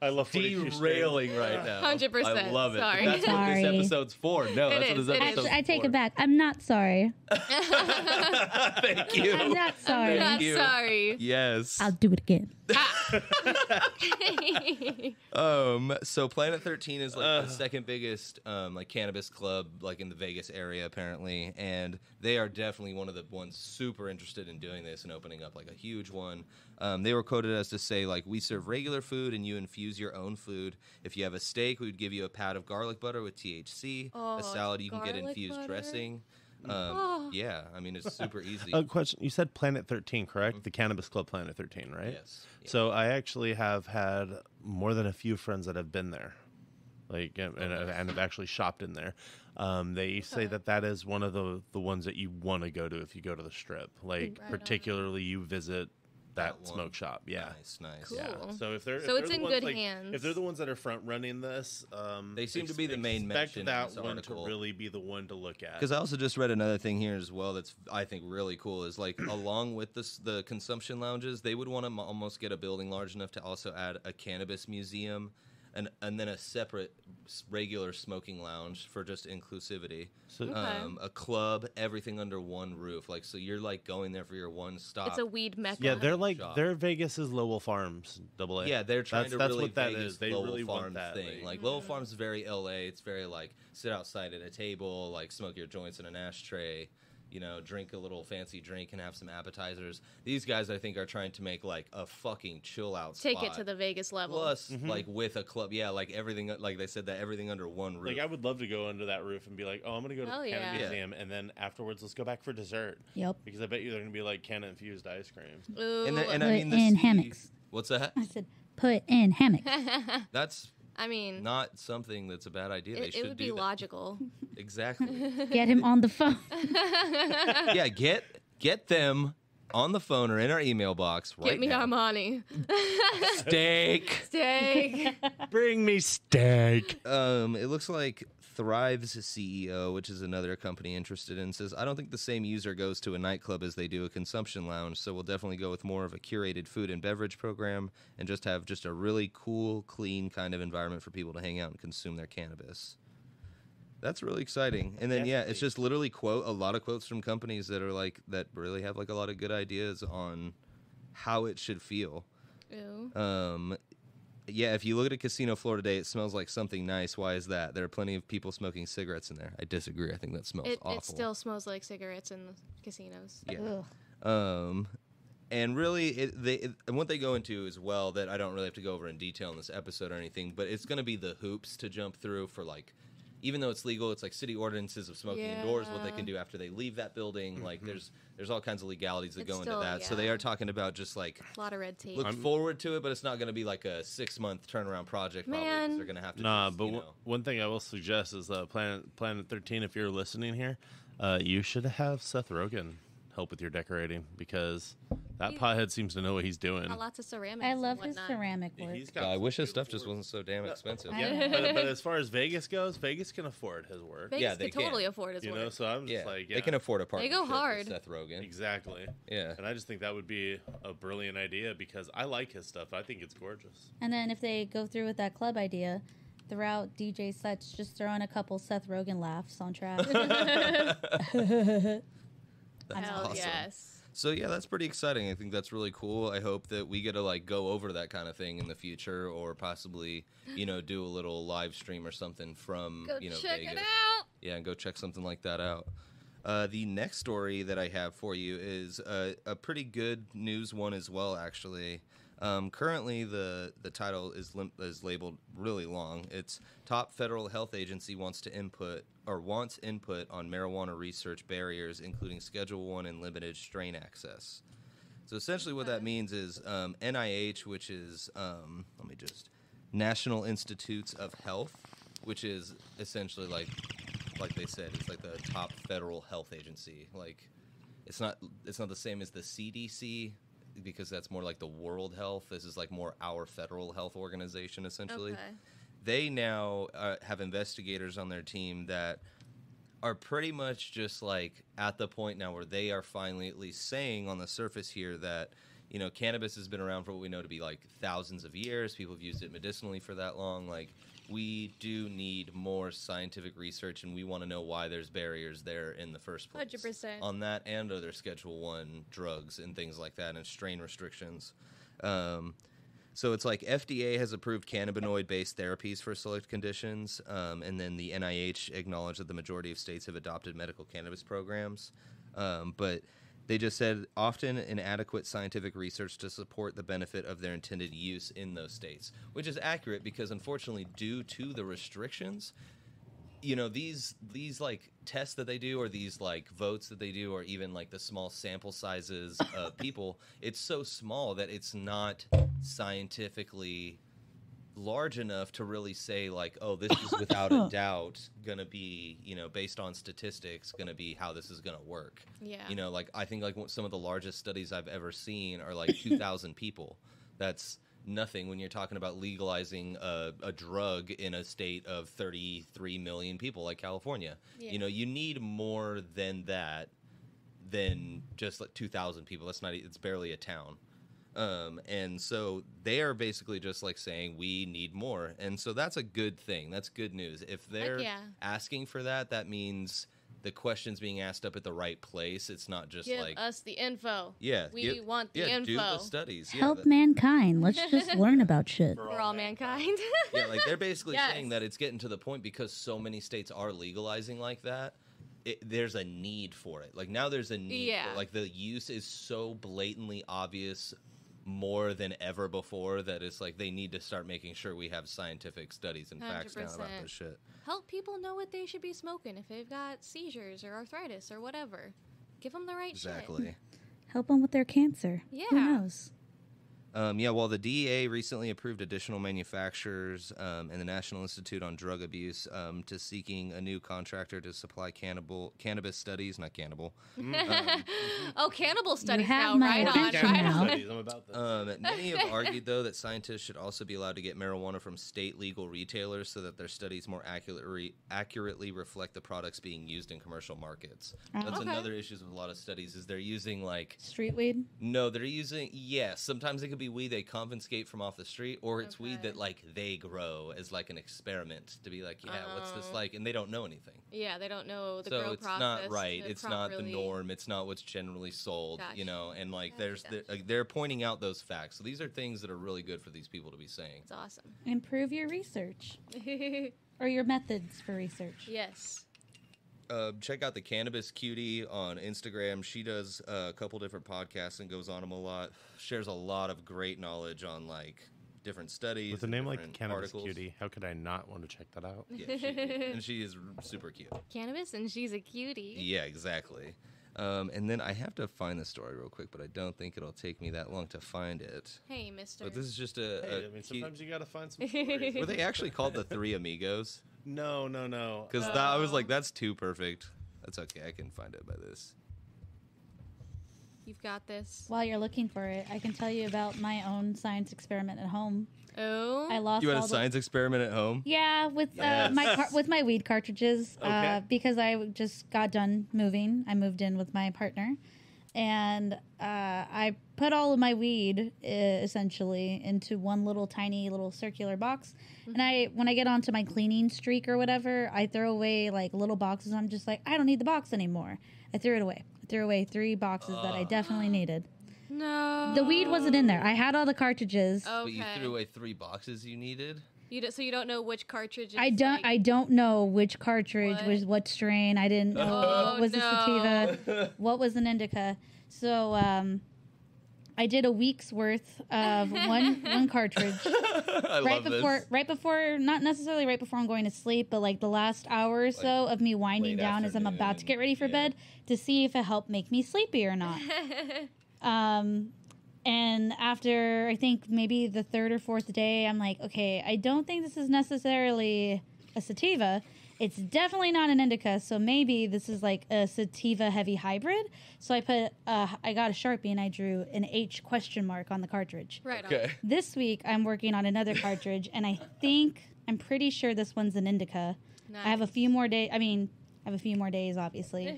I love derailing right now. one hundred percent I love it. Sorry. That's sorry. What this episode's for. No, it that's is, what this episode's for. I take it back. I'm not sorry. Thank you. I'm not sorry. I'm not sorry. Yes. I'll do it again. um. So Planet thirteen is like uh. the second biggest um like cannabis club like in the Vegas area apparently, and they are definitely one of the ones super interested in doing this and opening up like a huge one. Um, they were quoted as to say, like, we serve regular food and you infuse your own food. If you have a steak, we would give you a pat of garlic butter with T H C. Oh, a salad, you can get infused butter. Dressing. Um, oh. Yeah, I mean, it's super easy. A question. You said Planet thirteen, correct? The Cannabis Club Planet thirteen, right? Yes. Yeah. So I actually have had more than a few friends that have been there, like, and, and, and have actually shopped in there. Um, they say that that is one of the, the ones that you want to go to if you go to the Strip. Like, right particularly on. You visit... That, that smoke one. Shop, yeah, nice, nice. Cool. Yeah. So if they're if so they're it's the in ones, good like, hands. If they're the ones that are front running this, um, they seem to be the main mention. Expect that one to really be the one to look at. Because I also just read another thing here as well that's I think really cool is like along with this the consumption lounges, they would want to m- almost get a building large enough to also add a cannabis museum, and and then a separate regular smoking lounge for just inclusivity. So, okay. um, a club, everything under one roof. Like so, you're like going there for your one stop. It's a weed mecca. Yeah, they're like shop. They're Vegas's Lowell Farms, double A. Yeah, they're trying that's, to that's really what that Vegas is. They Lowell really Farms want that thing. Like, like mm-hmm. Lowell Farms is very L A. It's very like sit outside at a table, like smoke your joints in an ashtray. You know, drink a little fancy drink and have some appetizers. These guys, I think, are trying to make, like, a fucking chill-out spot. Take it to the Vegas level. Plus, mm-hmm. like, with a club. Yeah, like, everything, like they said, that everything under one roof. Like, I would love to go under that roof and be like, oh, I'm going to go to oh, the Canna yeah. Museum, and then afterwards, let's go back for dessert. Yep. Because I bet you they're going to be, like, Canna-infused ice cream. Ooh. And, the, and I mean, the in sea... hammocks. What's that? I said, put in hammocks. That's... I mean, not something that's a bad idea. It, they should it would be do that. Logical. Exactly. Get him on the phone. Yeah, get get them on the phone or in our email box right now. Get me now. Armani. Steak. Steak. Bring me steak. Um, it looks like Thrive's C E O, which is another company interested in, says, I don't think the same user goes to a nightclub as they do a consumption lounge, so we'll definitely go with more of a curated food and beverage program and just have just a really cool, clean kind of environment for people to hang out and consume their cannabis. That's really exciting. And then, yeah, it's just literally quote a lot of quotes from companies that are like that really have like a lot of good ideas on how it should feel. Ew. Um, yeah, if you look at a casino floor today, it smells like something nice. Why is that? There are plenty of people smoking cigarettes in there. I disagree. I think that smells it, awful. It still smells like cigarettes in the casinos. Yeah. Ugh. Um, and really, it, they it, and what they go into as well that I don't really have to go over in detail in this episode or anything, but it's going to be the hoops to jump through for like even though it's legal, it's like city ordinances of smoking yeah. indoors, what they can do after they leave that building. Mm-hmm. Like there's there's all kinds of legalities that it's go still, into that. Yeah. So they are talking about just like a lot of red tape. Look I'm, forward to it, but it's not going to be like a six month turnaround project. Man. Probably because they're going to have to. Nah, just, but you know, one thing I will suggest is uh, Planet Planet thirteen. If you're listening here, uh, you should have Seth Rogen help with your decorating, because that he, pothead seems to know what he's doing. Lots of ceramics. I love his ceramic work. Uh, I wish his stuff just wasn't so damn expensive. Yeah, but, but as far as Vegas goes, Vegas can afford his work. Vegas yeah, they can totally afford his you work. You know, so I'm just yeah, like, yeah. They can afford a partnership. They go hard. With Seth Rogen. Exactly. Yeah. And I just think that would be a brilliant idea, because I like his stuff. I think it's gorgeous. And then if they go through with that club idea, throughout D J sets, just throw in a couple Seth Rogen laughs on track. That's Hell awesome. Yes. So yeah, that's pretty exciting. I think that's really cool. I hope that we get to like go over that kind of thing in the future, or possibly, you know, do a little live stream or something from go you know check Vegas. It out. Yeah, and go check something like that out. Uh, the next story that I have for you is a, a pretty good news one as well, actually. Um, currently, the the title is lim- is labeled really long. It's Top Federal Health Agency wants to input or wants input on marijuana research barriers, including Schedule one and limited strain access. So essentially, what that means is um, N I H, which is um, let me just National Institutes of Health, which is essentially like like they said, it's like the top federal health agency. Like it's not it's not the same as the C D C. Because that's more like the World Health. This is like more our federal health organization, essentially. Okay. They now uh, have investigators on their team that are pretty much just like at the point now where they are finally at least saying on the surface here that, you know, cannabis has been around for what we know to be like thousands of years. People have used it medicinally for that long. Like, we do need more scientific research, and we want to know why there's barriers there in the first place. one hundred percent. On that and other Schedule one drugs and things like that, and strain restrictions. Um, so it's like F D A has approved cannabinoid-based therapies for select conditions, um, and then the N I H acknowledged that the majority of states have adopted medical cannabis programs. Um, but they just said often inadequate scientific research to support the benefit of their intended use in those states, which is accurate because, unfortunately, due to the restrictions, you know, these these like tests that they do, or these like votes that they do, or even like the small sample sizes of people, it's so small that it's not scientifically large enough to really say like, oh, this is without a doubt gonna be, you know, based on statistics, gonna be how this is gonna work. Yeah. You know, like I think like some of the largest studies I've ever seen are like two thousand people. That's nothing when you're talking about legalizing a, a drug in a state of thirty-three million people like California. Yeah. You know, you need more than that, than just like two thousand people. That's not, it's barely a town. Um, and so they are basically just like saying we need more. And so that's a good thing. That's good news. If they're yeah. asking for that, that means the question's being asked up at the right place. It's not just give like... Give us the info. Yeah. We give, want the yeah, info. Do the studies. Yeah, help that, mankind. Let's just learn about shit. We're all, We're all mankind. mankind. Yeah, like they're basically yes. saying that it's getting to the point because so many states are legalizing like that. It, there's a need for it. Like now there's a need. Yeah. For, like the use is so blatantly obvious more than ever before that it's like they need to start making sure we have scientific studies and one hundred percent facts down about this shit. Help people know what they should be smoking if they've got seizures or arthritis or whatever. Give them the right exactly. shit. Exactly. Help them with their cancer. Yeah. Who knows? Um, yeah, well, the D E A recently approved additional manufacturers um, and the National Institute on Drug Abuse um, to seeking a new contractor to supply cannibal, cannabis studies, not cannibal. Um, oh, cannibal studies now, right on, right on. Studies. I'm about this. Um, many have argued, though, that scientists should also be allowed to get marijuana from state legal retailers so that their studies more accurately, accurately reflect the products being used in commercial markets. Uh, That's okay. another issue with a lot of studies is they're using, like... Street weed? No, they're using... Yeah, sometimes it could be weed they confiscate from off the street, or it's okay. weed that like they grow as like an experiment to be like, yeah, uh-huh. what's this like? And they don't know anything. Yeah, they don't know the so grow it's process. Not right. It's properly... not the norm. It's not what's generally sold. Gotcha. You know, and like gotcha. there's they're, like, they're pointing out those facts. So these are things that are really good for these people to be saying. It's awesome. Improve your research or your methods for research. Yes. Uh, check out the Cannabis Cutie on Instagram. She does uh, a couple different podcasts and goes on them a lot. Shares a lot of great knowledge on like different studies. With a name like Cannabis Cutie, how could I not want to check that out? Yeah, she, and she is super cute. Cannabis and she's a cutie. Yeah, exactly. Um, and then I have to find the story real quick, but I don't think it'll take me that long to find it. Hey, mister. But this is just a... Hey, a I mean, sometimes you got to find some stories. Were they actually called the Three Amigos? No, no, no. Because oh. I was like, that's too perfect. That's okay. I can find it by this. You've got this. While you're looking for it, I can tell you about my own science experiment at home. Oh, I lost. You had all a science the... experiment at home? Yeah, with yes. uh, my car- with my weed cartridges, okay. uh, because I just got done moving. I moved in with my partner, and uh, I put all of my weed uh, essentially into one little tiny little circular box. Mm-hmm. And I, when I get onto my cleaning streak or whatever, I throw away like little boxes. I'm just like, I don't need the box anymore. I threw it away. Threw away three boxes uh, that I definitely needed. No. The weed wasn't in there. I had all the cartridges. Okay. But you threw away three boxes you needed? You don't, so you don't know which cartridge is I don't like, I don't know which cartridge what? was what strain. I didn't know oh, what was no. a sativa, what was an indica. So um I did a week's worth of one one cartridge. I right love before this. right before not necessarily right before I'm going to sleep, but like the last hour or so like, of me winding down afternoon. As I'm about to get ready for yeah. bed to see if it helped make me sleepy or not. um and after I think maybe the third or fourth day, I'm like, okay, I don't think this is necessarily a sativa. It's definitely not an indica, so maybe this is like a sativa-heavy hybrid. So I put, uh, I got a Sharpie and I drew an H question mark on the cartridge. Right on. Okay. This week I'm working on another cartridge, and I think I'm pretty sure this one's an indica. Nice. I have a few more days. I mean, I have a few more days, obviously.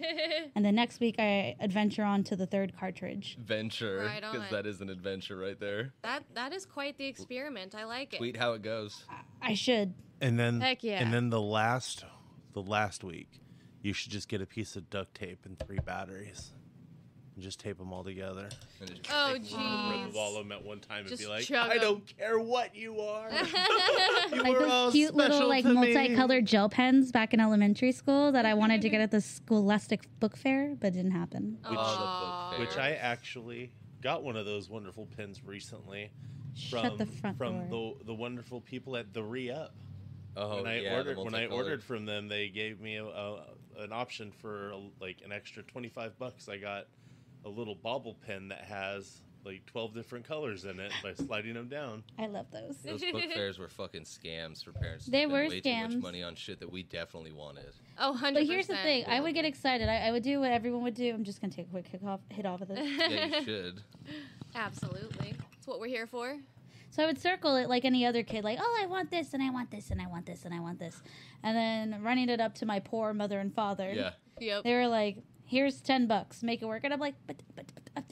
And then next week I adventure on to the third cartridge. Venture, because right that is an adventure right there. That that is quite the experiment. I like it. Tweet how it goes. I, I should. And then, Heck yeah. and then the last, the last week, you should just get a piece of duct tape and three batteries, and just tape them all together. And just oh, jeez! Rip all of them at one time just and be like, "I em. don't care what you are." you like those cute little like multicolored me. gel pens back in elementary school that I wanted to get at the Scholastic Book Fair, but didn't happen. Which, oh, which I actually got one of those wonderful pens recently from Shut the front from door. the the wonderful people at the Re-Up. Oh, when I yeah, ordered when I ordered from them, they gave me a, a, an option for a, like an extra twenty-five bucks. I got a little bobble pen that has like twelve different colors in it by sliding them down. I love those. Those book fairs were fucking scams for parents. They were way scams. Too much money on shit that we definitely wanted. Oh, one hundred percent. But here's the thing. I would get excited. I, I would do what everyone would do. I'm just going to take a quick hit off, hit off of this. Yeah, you should. Absolutely. That's what we're here for. So I would circle it like any other kid, like, oh, I want this, and I want this, and I want this, and I want this. And then running it up to my poor mother and father. Yeah. Yep. They were like, here's ten bucks, make it work. And I'm like, but, but, but, but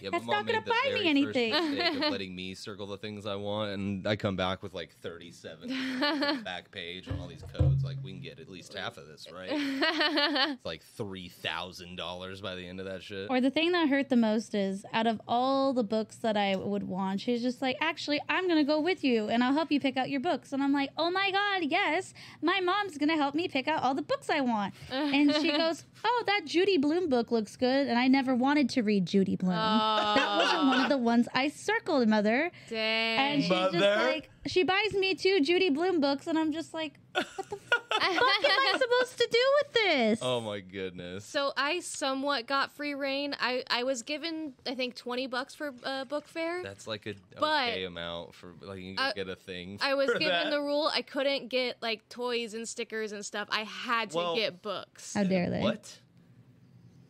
yeah, that's not going to buy me anything. Of letting me circle the things I want, and I come back with like thirty-seven back page and all these codes. Like, we can get at least half of this, right? It's like three thousand dollars by the end of that shit. Or the thing that hurt the most is out of all the books that I would want, she's just like, actually, I'm going to go with you and I'll help you pick out your books. And I'm like, oh my God, yes, my mom's going to help me pick out all the books I want. And she goes, oh, that Judy Blume book looks good. And I never wanted to read Judy Blume. Oh. That wasn't one of the ones I circled, Mother. Dang. And she's mother. just like, she buys me two Judy Blume books, and I'm just like, what the fuck am I supposed to do with this? Oh my goodness. So I somewhat got free reign. I, I was given, I think, twenty bucks for a uh, book fair. That's like a but okay amount for, like, you can I, get a thing. I was given that. the rule I couldn't get, like, toys and stickers and stuff. I had to well, get books. How dare they? What?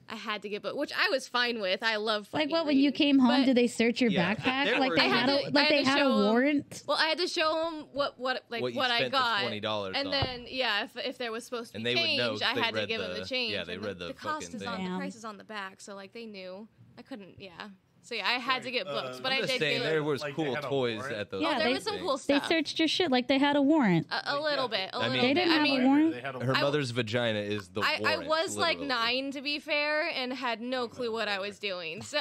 I had to get books, which I was fine with. I love fucking Like, what, reading. When you came home, but did they search your yeah, backpack? Like, they had, to, a, like had they had a warrant? Them, well, I had to show them what, what, like, what, what I got. The twenty dollars and on. Then, yeah, if, if there was supposed to be and change, know, I had to give the, them the change. Yeah, they and read the, the, the fucking cost is on, the price is on the back, so, like, they knew. I couldn't, yeah. So, yeah, I had right. to get books, uh, but I'm I did just saying, there was like cool toys at those. Yeah, oh, there was some cool stuff. They searched your shit like they had a warrant. A, a little yeah. bit. A I little mean, bit. They didn't I mean, have a warrant. They had a warrant. Her mother's I, vagina is the I, warrant. I was literally. like nine, to be fair, and had no clue what I was doing. So,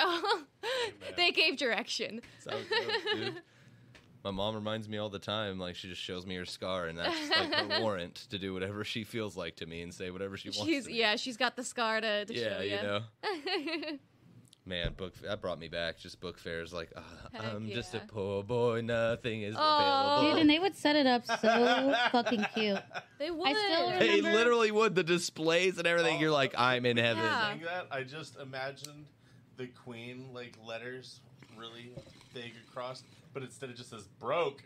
they gave direction. Sounds dope, dude. My mom reminds me all the time, like, she just shows me her scar, and that's just, like, her warrant to do whatever she feels like to me and say whatever she wants she's, to me. Yeah, she's got the scar to, to yeah, show you. Yeah, you know. Man, book that brought me back. Just book fairs, like oh, I'm yeah. just a poor boy, nothing is oh. available. Dude, and they would set it up so fucking cute. They would. I still remember. They literally would. The displays and everything. Oh, you're like, I'm in heaven. Yeah. Saying that, I just imagined the Queen like letters really big across, but instead it just says broke.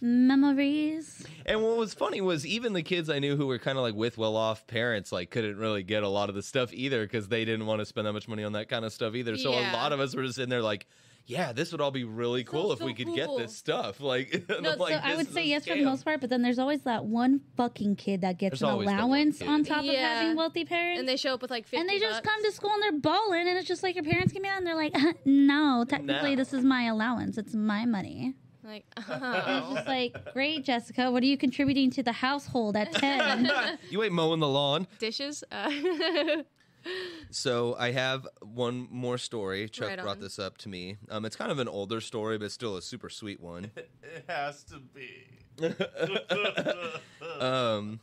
Memories. And what was funny was even the kids I knew who were kind of like with well-off parents like couldn't really get a lot of the stuff either because they didn't want to spend that much money on that kind of stuff either. So yeah. a lot of us were just in there like, yeah, this would all be really that cool if so we could cool. get this stuff. Like, no, like so I would say yes scam. for the most part, but then there's always that one fucking kid that gets there's an allowance on top yeah. of having wealthy parents. And they show up with like fifty And they just bucks. come to school and they're balling, and it's just like your parents came out and they're like, no, technically no. this is my allowance. It's my money. Like, oh. It's just like, great, Jessica. What are you contributing to the household at ten? You ain't mowing the lawn. Dishes. Uh So I have one more story. Chuck right brought this up to me. Um, it's kind of an older story, but still a super sweet one. It has to be. um,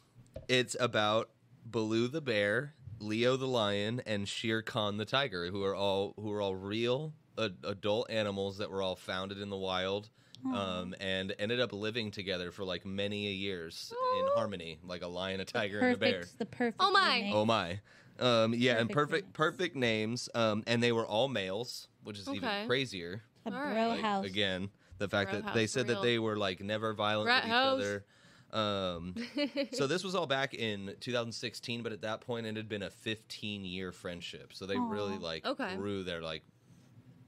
it's about Baloo the bear, Leo the lion, and Shere Khan the tiger, who are all who are all real ad adult animals that were all founded in the wild. Um, and ended up living together for like many years Aww. in harmony, like a lion, a tiger, perfect, and a bear. The perfect. Oh my! Name. Oh my! Um, yeah, perfect and perfect, names. perfect names. Um, and they were all males, which is okay. even crazier. A bro like, house again. The fact bro that house, they said real. that they were like never violent Rat with each house. other. Um, so this was all back in two thousand sixteen, but at that point it had been a fifteen year friendship. So they Aww. really like okay. grew their like.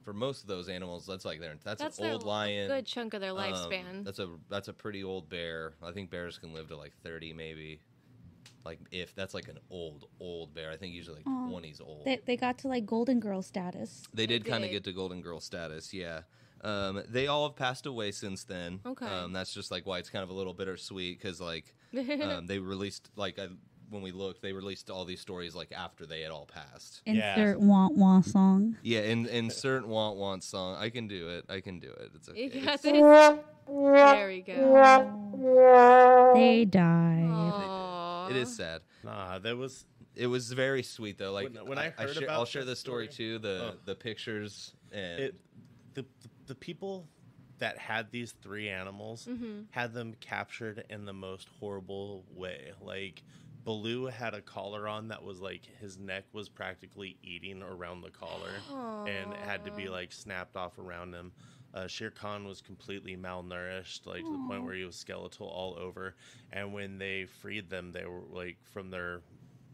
For most of those animals, that's like their that's, that's an old their, lion. Good chunk of their lifespan. Um, that's a that's a pretty old bear. I think bears can live to like thirty, maybe. Like if that's like an old old bear, I think usually like Aww. twenties old. They, they got to like Golden Girl status. They did kind of get to Golden Girl status, yeah. Um, they all have passed away since then. Okay, um, that's just like why it's kind of a little bittersweet because like um, they released like I, when we looked, they released all these stories like after they had all passed. Insert yeah. want want song. Yeah, and insert want want song. I can do it. I can do it. It's okay. You got this. There we go. They died. They it is sad. Nah, that was. It was very sweet though. Like when, when I, I heard I about I'll share the story, story too. The oh. the pictures and it, the, the the people that had these three animals mm-hmm. had them captured in the most horrible way, like. Baloo had a collar on that was like his neck was practically eating around the collar Aww. and it had to be like snapped off around him. Uh, Shere Khan was completely malnourished, like Aww. to the point where he was skeletal all over. And when they freed them, they were like from their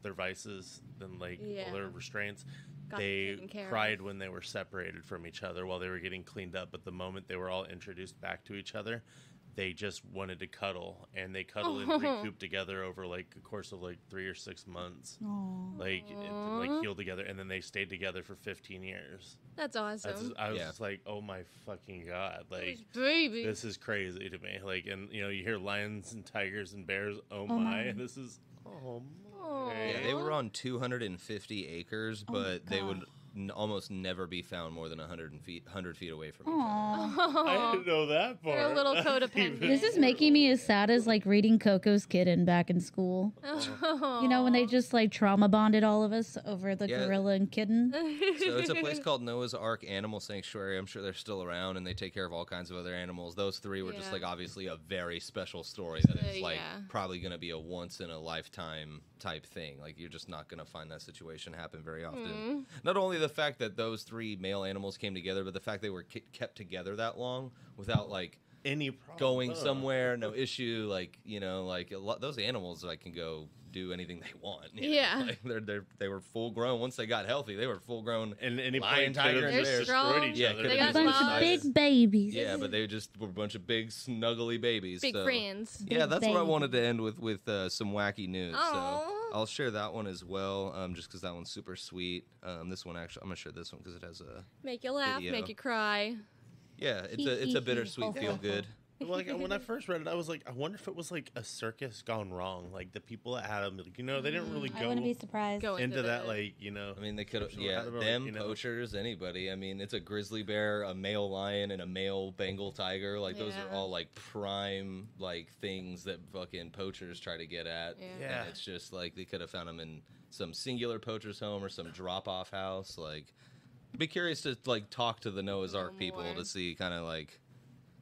their vices and like yeah. all their restraints. Got they cried when they were separated from each other while they were getting cleaned up. But the moment they were all introduced back to each other, they just wanted to cuddle, and they cuddled oh. and recouped together over like a course of like three or six months, Aww. like it, like healed together, and then they stayed together for fifteen years. That's awesome. That's just, I was yeah. just like, oh my fucking god, like baby. this is crazy to me. Like, and you know, you hear lions and tigers and bears. Oh, oh my, my, this is oh my. Yeah, they were on two hundred fifty acres, oh but they would. N almost never be found more than one hundred feet one hundred feet away from each other. Aww. I didn't know that part. They're a little codependent. This is making me as sad as like reading Coco's Kitten back in school. Aww. You know when they just like trauma bonded all of us over the yeah. gorilla and kitten. So it's a place called Noah's Ark Animal Sanctuary. I'm sure they're still around and they take care of all kinds of other animals. Those three were yeah. just like obviously a very special story that is like yeah. probably going to be a once in a lifetime type thing. Like you're just not going to find that situation happen very often. Mm. Not only the fact that those three male animals came together, but the fact they were kept together that long without like any problem. going somewhere, no issue, like you know, like a lot, those animals like can go do anything they want. Yeah, like, they're, they're they were full grown once they got healthy. They were full grown and any lion, tiger, and bear destroyed each yeah, other. They got a bunch of big babies. Yeah, but they just were a bunch of big snuggly babies. Big so. friends. Yeah, big that's baby. what I wanted to end with with uh, some wacky news. Aww. So. I'll share that one as well, um, just because that one's super sweet. Um, this one, actually, I'm going to share this one because it has a Make you laugh, video. make you cry. Yeah, it's a, it's a bittersweet feel-good. Like when I first read it, I was like, I wonder if it was like a circus gone wrong. Like the people that had them, like, you know, they didn't really go. I wouldn't be surprised into, into that, that, like, you know. I mean, they could have, yeah, them, like, poachers, know. Anybody. I mean, it's a grizzly bear, a male lion, and a male Bengal tiger. Like yeah. those are all like prime like things that fucking poachers try to get at. Yeah, yeah. And it's just like they could have found them in some singular poacher's home or some drop-off house. Like, I'd be curious to like talk to the Noah's Ark people more. To see kind of like,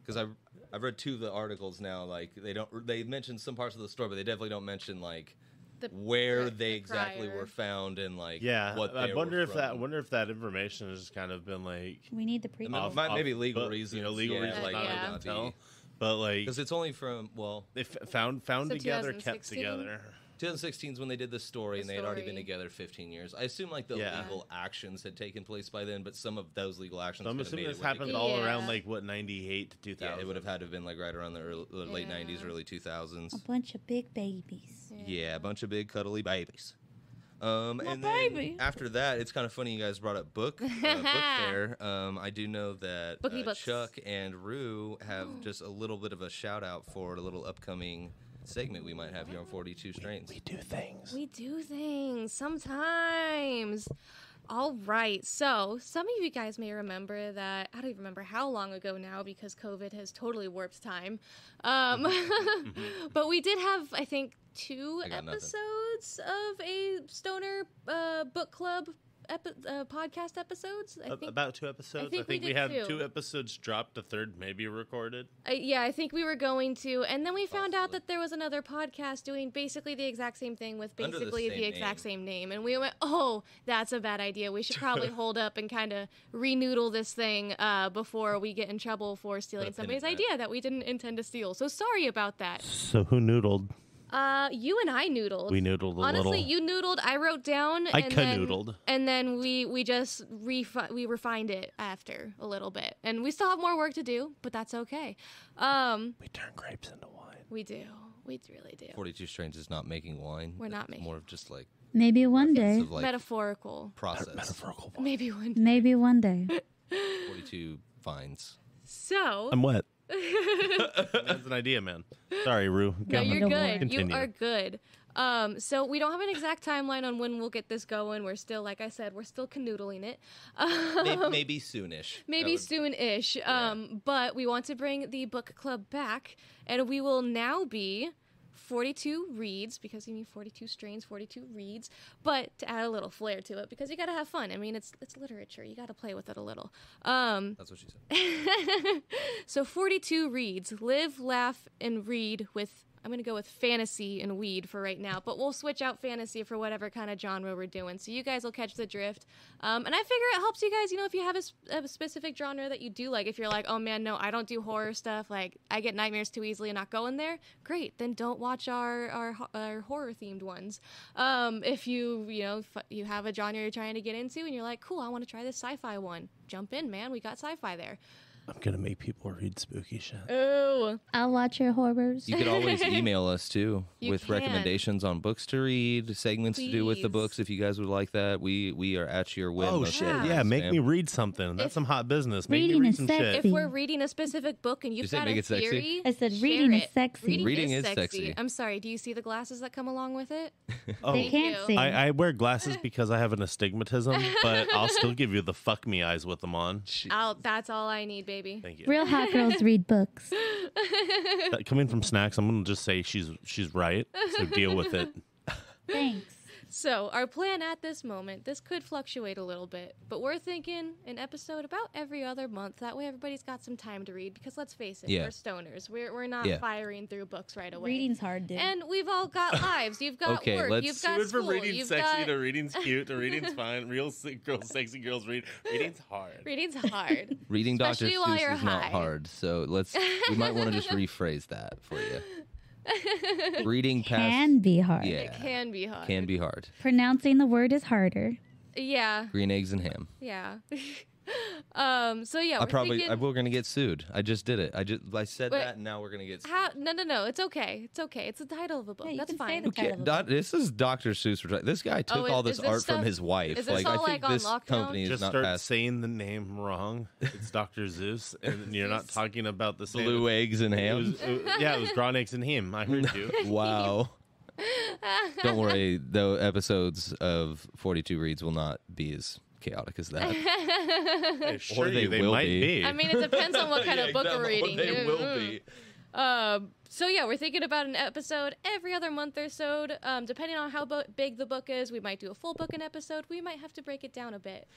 because I. I've read two of the articles now, like, they don't, they mention some parts of the story, but they definitely don't mention, like, the, where the, they the exactly prior. Were found and, like, yeah, what I they wonder were if from. That, I wonder if that information has just kind of been, like... We need the pre- off, might, off, maybe legal but, reasons. You know, legal yeah, reasons, like, yeah. not tell, but, like... Because it's only from, well... They f- found, found so together, kept together. twenty sixteen is when they did this story, the and they had already been together fifteen years. I assume, like, the yeah. legal actions had taken place by then, but some of those legal actions... So I'm assuming this happened all yeah. around, like, what, ninety-eight to two thousand? Yeah, it would have had to have been, like, right around the early, yeah. late nineties, early two thousands. A bunch of big babies. Yeah, yeah a bunch of big, cuddly babies. Um, My and then baby. After that, it's kind of funny you guys brought up book, uh, book fair. Um, I do know that uh, Chuck and Roo have just a little bit of a shout-out for a little upcoming... segment we might have here on forty-two strains. We, we do things. We do things sometimes. All right. So some of you guys may remember that. I don't even remember how long ago now because COVID has totally warped time. Um, but we did have, I think, two I episodes nothing. Of a Stoner uh, book club epi- uh, podcast episodes. I think, About two episodes. I think, I think we, we had two. two episodes dropped, a third maybe recorded. Uh, yeah, I think we were going to. And then we found Possibly. out that there was another podcast doing basically the exact same thing with basically the, the exact name. same name. And we went, oh, that's a bad idea. We should probably hold up and kind of renoodle this thing uh, before we get in trouble for stealing that's somebody's idea that. that we didn't intend to steal. So sorry about that. So who noodled? Uh, you and I noodled. We noodled a Honestly, little. Honestly, you noodled. I wrote down. I and canoodled. Then, and then we we just refi- we refined it after a little bit, and we still have more work to do, but that's okay. Um, we turn grapes into wine. We do. We really do. forty-two Strains is not making wine. We're not it's making. More of just like maybe one day like metaphorical process. Met- metaphorical. Wine. Maybe one. Day. Maybe one day. forty-two vines. So I'm wet. That's an idea, man. Sorry, Roo. No, you're good. Continue. You are good. Um, so we don't have an exact timeline on when we'll get this going. We're still, like I said, we're still canoodling it. Um, maybe, maybe soonish. Maybe would... soonish. Um, yeah. But we want to bring the book club back, and we will now be forty-two reads, because you mean forty-two strains, forty-two reads, but to add a little flair to it, because you got to have fun. I mean, it's it's literature. You got to play with it a little. Um, That's what she said. So forty-two reads. Live, laugh, and read with, I'm going to go with fantasy and weed for right now, but we'll switch out fantasy for whatever kind of genre we're doing, so you guys will catch the drift. Um, and I figure it helps you guys, you know, if you have a, sp- a specific genre that you do like. If you're like, oh, man, no, I don't do horror stuff. Like, I get nightmares too easily and not going there. Great. Then don't watch our our, our horror-themed ones. Um, if you, you know, f- you have a genre you're trying to get into and you're like, cool, I want to try this sci-fi one. Jump in, man. We got sci-fi there. I'm going to make people read spooky shit. Oh, I'll watch your horrors. You could always email us, too, you with can. recommendations on books to read, segments Please. to do with the books, if you guys would like that. We we are at your whim. Oh, shit. Yeah, yeah make man. me read something. That's if some hot business. Make me read some sexy. shit. If we're reading a specific book and you've you got a theory, I said reading is sexy. Reading, reading is, is sexy. sexy. I'm sorry. Do you see the glasses that come along with it? Oh, they can't see. I, I wear glasses because I have an astigmatism, but I'll still give you the fuck me eyes with them on. I'll, that's all I need, baby. Thank you. Real hot girls read books. Coming from Snacks, I'm gonna just say she's she's right. So deal with it. Thanks. So our plan at this moment, this could fluctuate a little bit, but we're thinking an episode about every other month. That way everybody's got some time to read, because let's face it, yeah. we're stoners. We're we're not yeah. firing through books right away. Reading's hard, dude. And we've all got lives. You've got okay, work. Let's You've got school. From reading's You've sexy got... to reading's cute to reading's fine. Real sick girls, sexy girls read. Reading's hard. Reading's hard. Reading Doctor Seuss is high. Not hard. So let's. We might want to just rephrase that for you. Reading past can be hard. Yeah, it can be hard. Can be hard. Pronouncing the word is harder. Yeah. Green eggs and ham. Yeah. Um, so yeah, I we're probably thinking, I, we're gonna get sued. I just did it. I just I said that, and now we're gonna get sued. How, no, no, no. It's okay. It's okay. It's the title of a book. Yeah, that's fine. Okay. Do, this is Doctor Seuss. This guy took oh, is, all this, this art stuff, from his wife. Is this like, all I think like this on lockdown? Company just is not start past. Saying the name wrong. It's Doctor Seuss, and you're not talking about the same. Blue Eggs and Ham. It was, uh, yeah, it was Brown Eggs and Ham. I heard you. Wow. Don't worry, though. Episodes of forty-two Reads will not be as chaotic as that. I assure or they, you, they will might be. be. I mean, it depends on what kind yeah, of book exactly. we're reading. They Ooh. will be. Um, so yeah, we're thinking about an episode every other month or so. Um, depending on how bo- big the book is, we might do a full book an episode. We might have to break it down a bit.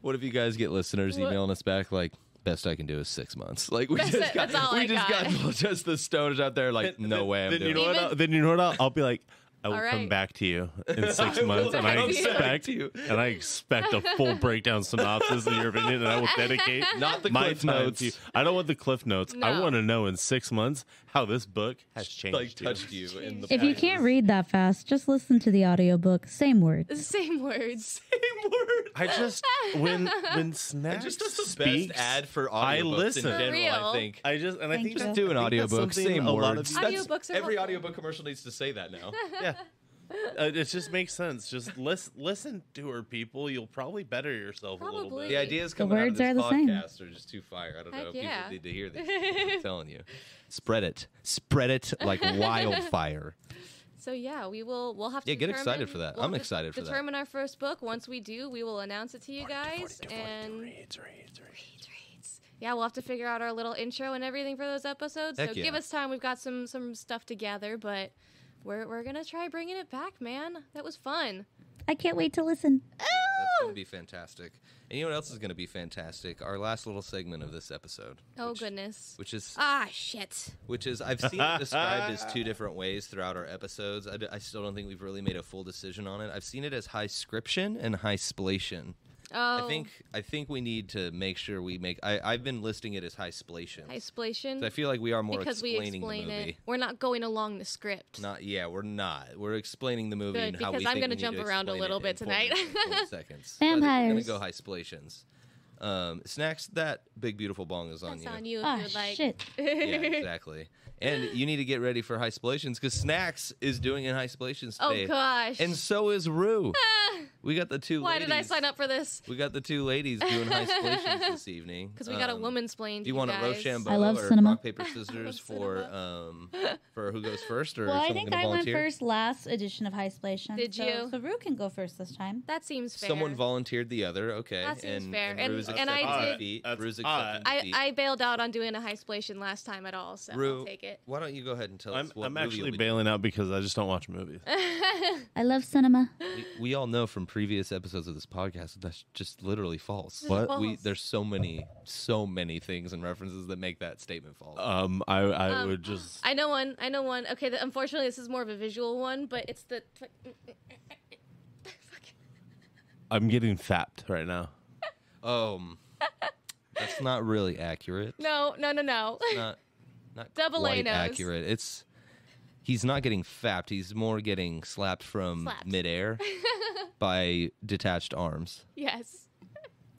What if you guys get listeners what? emailing us back like? Best I can do is six months. Like we that's just it, got, we I just got. got just the stones out there. Like no then, way. I'm then, doing you know it. What, then you know what? I'll, I'll be like, I will right. come back to you in six months, and I expect you, and I expect a full breakdown synopsis of your opinion, and I will dedicate not the my cliff notes. To you. I don't want the cliff notes. No. I want to know in six months how this book has changed, like, touched you. you in the if past. You can't read that fast, just listen to the audiobook. Same words. Same words. Same words. I just when when Snacks just does the speaks, best ad for audiobooks I listen. In general, real. I think I just and Thank I think just do an audiobook. Same words. Audiobooks are every helpful. Audiobook commercial needs to say that now. Yeah. Uh, it just makes sense. Just listen, listen to her, people. You'll probably better yourself probably. a little bit. The ideas coming the words out of this are podcast are just too fire. I don't Heck know if yeah. people need to hear this. I'm telling you, spread it, spread it like wildfire. So yeah, we will. We'll have to yeah. Get excited for that. We'll I'm excited for that. Determine our first book. Once we do, we will announce it to you guys. And reads, reads, reads, reads, reads. Yeah, we'll have to figure out our little intro and everything for those episodes. Heck so yeah. give us time. We've got some some stuff to gather, but. We're we're gonna try bringing it back, man. That was fun. I can't wait to listen. That's gonna be fantastic. And you know what else is gonna be fantastic? Our last little segment of this episode. Oh which, goodness. Which is ah shit. Which is I've seen it described as two different ways throughout our episodes. I, d- I still don't think we've really made a full decision on it. I've seen it as high scription and high splation. Oh. I think I think we need to make sure we make. I, I've been listing it as high splation. High splation. So I feel like we are more because explaining we explain the movie. It. We're not going along the script. Not yeah, we're not. We're explaining the movie Good, and how we think we need to because I'm going to jump around a little bit tonight. forty seconds. Vampires. We're going to go high splations. Um, snacks. That big beautiful bong is on That's you. That's on you. If oh you're like. Shit. Yeah, exactly. And you need to get ready for high splations because Snacks is doing in high splations today. Oh gosh. And so is Roo. We got the two Why ladies. Why did I sign up for this? We got the two ladies doing high splations this evening. Because we got um, a woman-splained, Do you want guys. a Rochambeau I love or cinema. rock, paper, scissors for um, for who goes first? Or well, I think I volunteer? went first last edition of high splations. Did so, you? So Roo can go first this time. That seems fair. Someone volunteered the other. Okay. That seems and, fair. And, and, and I did. I, I bailed out on doing a high splation last time at all, so Roo, I'll take it. Why don't you go ahead and tell I'm, us what I'm movie actually bailing doing. out because I just don't watch movies. I love cinema. We all know from previous episodes of this podcast that's just literally false. What? False. We there's so many so many things and references that make that statement false. Um I I um, would just I know one. I know one. Okay, the, unfortunately this is more of a visual one, but it's the I'm getting fapped right now. Um That's not really accurate. No, no, no, no. It's not not Double quite A knows. accurate. It's He's not getting fapped. He's more getting slapped from slapped. midair by detached arms. Yes.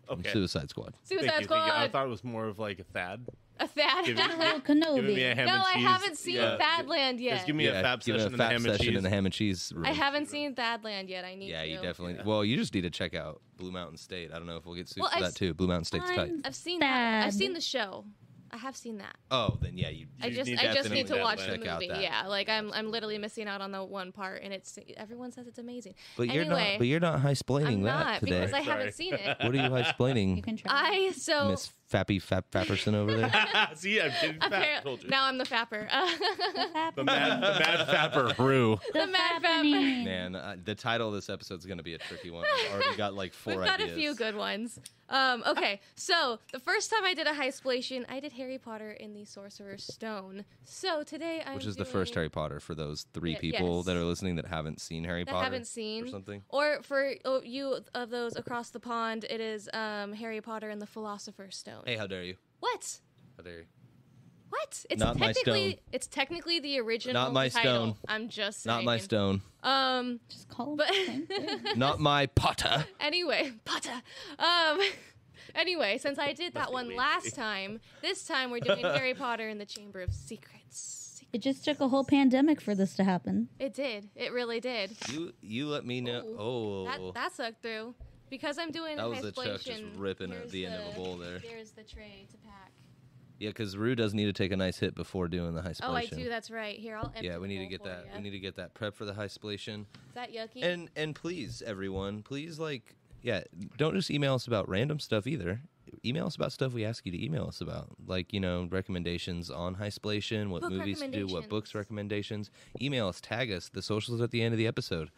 Okay. Suicide Squad. Suicide thank you, Squad. I thought it was more of like a Thad. A Thad. Give me, Kenobi. Give me a ham no, and cheese. I haven't seen yeah. Thadland yet. Just give me yeah, a fab session, a fab in, the ham session and cheese. in the ham and cheese. Room. I haven't seen Thadland yet. I need. Yeah, to. Yeah, you definitely. Yeah. Well, you just need to check out Blue Mountain State. I don't know if we'll get sued well, for I've that too. Blue Mountain State's tight. I've seen Thad. that. I've seen the show. I have seen that. Oh, then yeah, you. you I just, need I just need to watch the movie. Yeah, like I'm, I'm literally missing out on the one part, and it's everyone says it's amazing. But anyway, you're not, but you're not high-splaining that not, today. I'm not because I Sorry. haven't seen it. What are you high-splaining? You can try. I so Miss Fappy Fap Fapperson over there. See, I'm getting fat. Now I'm the Fapper. the, mad, the Mad Fapper Roo. The, the Mad Fapper. Man, uh, the title of this episode is going to be a tricky one. I've already got like four. We've got ideas. a few good ones. Um, okay, so the first time I did a high splation, I did Harry Potter in the Sorcerer's Stone. So today I'm Which is doing... the first Harry Potter for those three yeah, people yes. that are listening that haven't seen Harry that Potter. haven't seen. Or something. Or for oh, you of those across the pond, it is um, Harry Potter and the Philosopher's Stone. Hey, how dare you? What? How dare you? What? It's Not technically my stone. It's technically the original Not my title. Stone. I'm just saying. Not my stone. Um just call it. Not my Potter. Anyway, Potter. Um Anyway, since I did that one last time, this time we're doing Harry Potter and the Chamber of Secrets. It just took a whole pandemic for this to happen. It did. It really did. You you let me know. Oh, that, that sucked through because I'm doing. That was the Chuck just ripping at the, the end of a bowl there. Here's the tray to pack. Yeah, because Roo does need to take a nice hit before doing the high-splation. Oh, I do. That's right. Here, I'll empty. Yeah, we need to get that. You. We need to get that prep for the high-splation. Is that yucky? And and please, everyone, please like yeah, don't just email us about random stuff either. Email us about stuff we ask you to email us about, like, you know, recommendations on high-splation, what Book movies to do, what books recommendations. Email us, tag us. The socials at the end of the episode.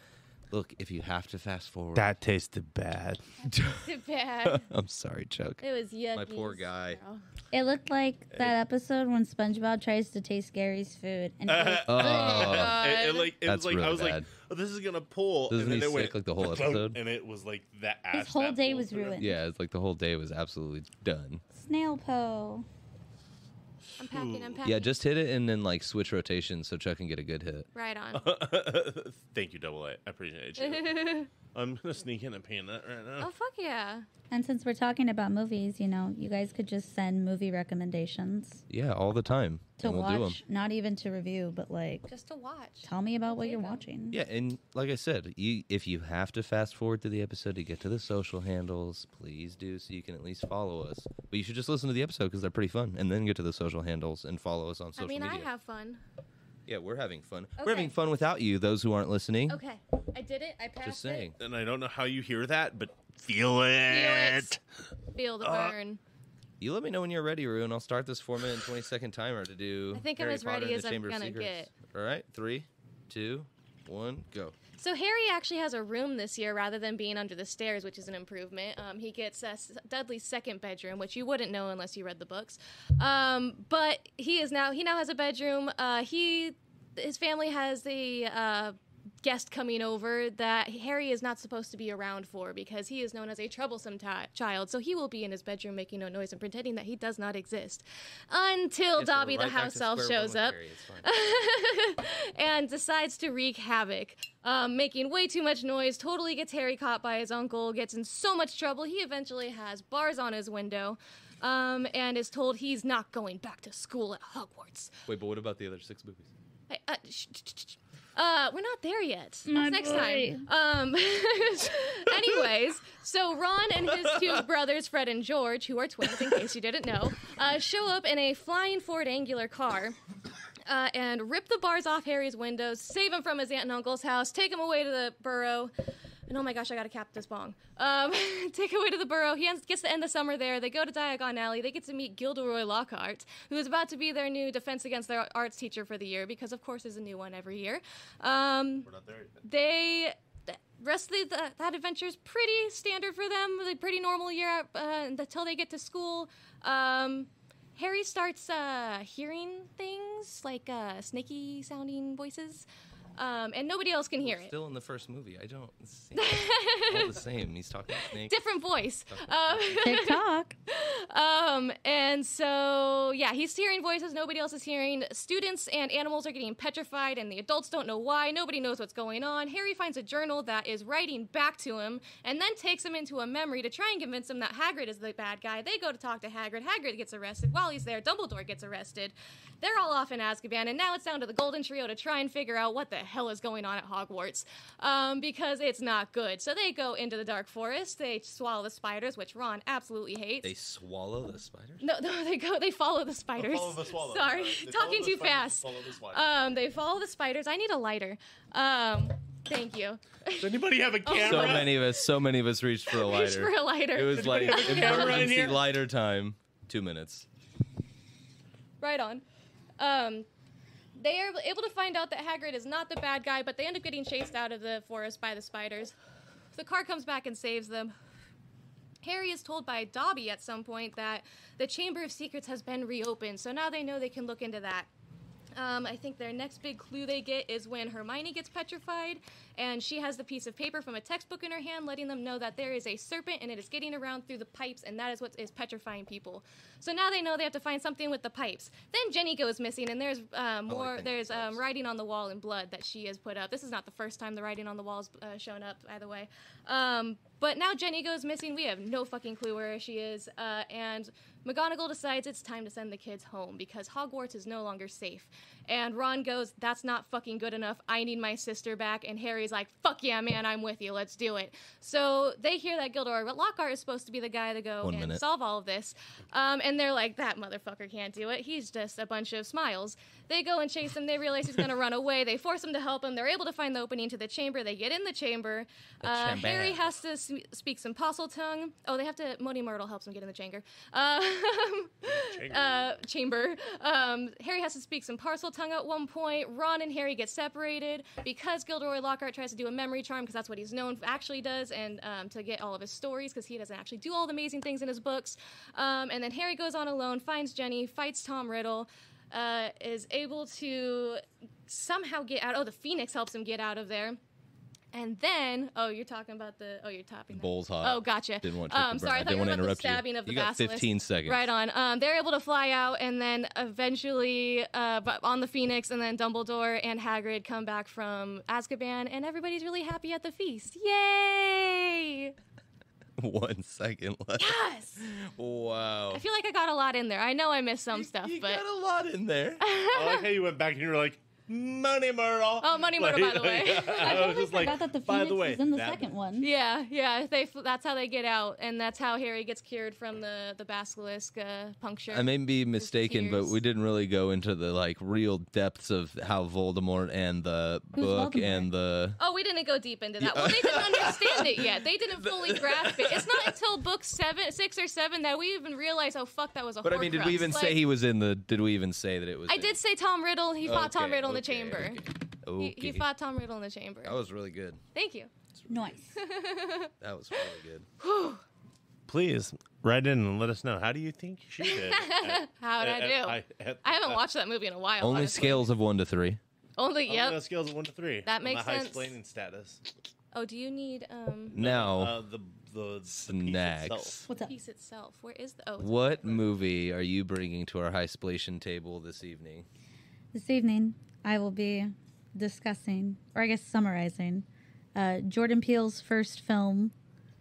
Look, if you have to fast forward. That tasted bad. That tasted bad. I'm sorry, Chuck. It was yucky. My poor guy. It looked like that episode when SpongeBob tries to taste Gary's food. And uh, oh, it, it like it That's was like really I was bad. Like, oh, this is gonna pull. Doesn't and then he it went, like the whole episode? And it was like that. Ash, His whole that day was through. ruined. Yeah, it's like the whole day was absolutely done. Snail po. I'm packing, I'm packing. Yeah, just hit it and then like switch rotations so Chuck can get a good hit. Right on. Thank you, Double A. I appreciate you. I'm going to sneak in a peanut right now. Oh, fuck yeah. And since we're talking about movies, you know, you guys could just send movie recommendations. Yeah, all the time. To we'll watch, not even to review, but like. Just to watch. Tell me about what there you're go. watching. Yeah, and like I said, you if you have to fast forward through the episode to get to the social handles, please do so you can at least follow us. But you should just listen to the episode because they're pretty fun. And then get to the social handles and follow us on social media. I mean, media. I have fun. Yeah, we're having fun. Okay. We're having fun without you, those who aren't listening. Okay. I did it. I passed Just saying. it. And I don't know how you hear that, but feel it. Feel, it. feel the uh, burn. You let me know when you're ready, Roo, and I'll start this four minute and twenty second timer to do I think Harry I'm as Potter ready as I'm going to get. All right. Three, two, one, go. So Harry actually has a room this year rather than being under the stairs, which is an improvement. Um, he gets uh, Dudley's second bedroom, which you wouldn't know unless you read the books. Um, but he is now he now has a bedroom. Uh, he his family has a uh, guest coming over that Harry is not supposed to be around for because he is known as a troublesome t- child. So he will be in his bedroom making no noise and pretending that he does not exist until yes, Dobby right the house elf shows up and decides to wreak havoc. Um, making way too much noise, totally gets Harry caught by his uncle, gets in so much trouble, he eventually has bars on his window, um, and is told he's not going back to school at Hogwarts. Wait, but what about the other six movies? I, uh, sh- sh- sh- Uh, we're not there yet. That's next time. Um, anyways, so Ron and his two brothers, Fred and George, who are twins in case you didn't know, uh, show up in a flying Ford Angular car uh, and rip the bars off Harry's windows, save him from his aunt and uncle's house, take him away to the burrow. And oh my gosh, I gotta cap this bong. Um, take away to the burrow. He gets to end the summer there. They go to Diagon Alley. They get to meet Gilderoy Lockhart, who is about to be their new defense against their arts teacher for the year, because of course there's a new one every year. Um, We're not there yet. They the rest of the, the, that adventure's pretty standard for them. A pretty normal year uh, until they get to school. Um, Harry starts uh, hearing things like uh, snaky sounding voices. Um, and nobody else can hear We're it. Still in the first movie. I don't see all the same. He's talking to snakes. Different voice. Um, TikTok. um, and so, yeah, he's hearing voices nobody else is hearing. Students and animals are getting petrified, and the adults don't know why. Nobody knows what's going on. Harry finds a journal that is writing back to him and then takes him into a memory to try and convince him that Hagrid is the bad guy. They go to talk to Hagrid. Hagrid gets arrested. While he's there, Dumbledore gets arrested. They're all off in Azkaban, and now it's down to the Golden Trio to try and figure out what the hell is going on at Hogwarts, um, because it's not good. So they go into the dark forest. They swallow the spiders, which Ron absolutely hates. They swallow the spiders? No, no, they go. They follow the spiders. Oh, follow the swallow. Sorry, they talking too fast. Follow the spiders. Um, they follow the spiders. I need a lighter. Um, thank you. Does anybody have a camera? So many of us. So many of us reached for a lighter. Reached for a lighter. It was like emergency lighter time. Two minutes. Right on. Um. They are able to find out that Hagrid is not the bad guy, but they end up getting chased out of the forest by the spiders. The car comes back and saves them. Harry is told by Dobby at some point that the Chamber of Secrets has been reopened, so now they know they can look into that. Um, I think their next big clue they get is when Hermione gets petrified, and she has the piece of paper from a textbook in her hand, letting them know that there is a serpent, and it is getting around through the pipes, and that is what is petrifying people. So now they know they have to find something with the pipes. Then Ginny goes missing, and there's uh, more. Like there's um, writing on the wall in blood that she has put up. This is not the first time the writing on the wall's uh, shown up, by the way. Um, But now Jenny goes missing. We have no fucking clue where she is. Uh, and McGonagall decides it's time to send the kids home because Hogwarts is no longer safe. And Ron goes, that's not fucking good enough. I need my sister back. And Harry's like, fuck yeah, man, I'm with you. Let's do it. So they hear that Gilderoy Lockhart is supposed to be the guy to go One and minute. solve all of this. Um, and they're like, that motherfucker can't do it. He's just a bunch of smiles. They go and chase him. They realize he's going to run away. They force him to help him. They're able to find the opening to the chamber. They get in the chamber. Uh, the chamber. Harry has to speak some Posseltongue. Oh, they have to. Moaning Myrtle helps him get in the chamber. Uh, chamber. Uh, chamber. Um, Harry has to speak some Posseltongue at one point. Ron and Harry get separated because Gilderoy Lockhart tries to do a memory charm because that's what he's known actually does, and um, to get all of his stories because he doesn't actually do all the amazing things in his books. Um, and then Harry goes on alone, finds Jenny, fights Tom Riddle, uh, is able to somehow get out. Oh, the Phoenix helps him get out of there. And then, oh, you're talking about the, oh, you're topping. The bowl's hot. Oh, gotcha. Didn't want to um, sorry, I thought you were talking about the stabbing you. of the basilisk. You got fifteen seconds. Right on. Um, they're able to fly out, and then eventually uh, on the Phoenix, and then Dumbledore and Hagrid come back from Azkaban, and everybody's really happy at the feast. Yay! One second left. Yes! Wow. I feel like I got a lot in there. I know I missed some you, stuff, you but. You got a lot in there. I like how you went back, and you were like, Moaning Myrtle. Oh, Moaning Myrtle, like, by the way. Yeah. I totally I was just forgot like, that the Phoenix the way, is in the second one. Yeah, yeah. They, that's how they get out, and that's how Harry gets cured from the, the basilisk uh, puncture. I may be mistaken, but we didn't really go into the like real depths of how Voldemort and the Who's book Voldemort? and the... Oh, we didn't go deep into that. Well, they didn't understand it yet. They didn't fully grasp it. It's not until book seven, six or seven that we even realized, oh, fuck, that was a But, Horcrux. I mean, did we even like, say he was in the... Did we even say that it was... I in... did say Tom Riddle. He fought okay. Tom Riddle in the chamber. Okay. He, he fought Tom Riddle in the chamber. That was really good. Thank you. Nice. That was really good. Please write in and let us know. How do you think she did? At, How did at, I do? At, at, at, I haven't uh, watched that movie in a while. Only honestly. Scales of one to three. Only yep. Only no scales of one to three. That makes sense. Explaining status. Oh, do you need um? No. Uh, the the, the snacks. Piece itself. What's that? Piece itself. Where is the? Oh, what movie are you bringing to our high-splation table this evening? This evening, I will be discussing, or I guess summarizing, uh, Jordan Peele's first film,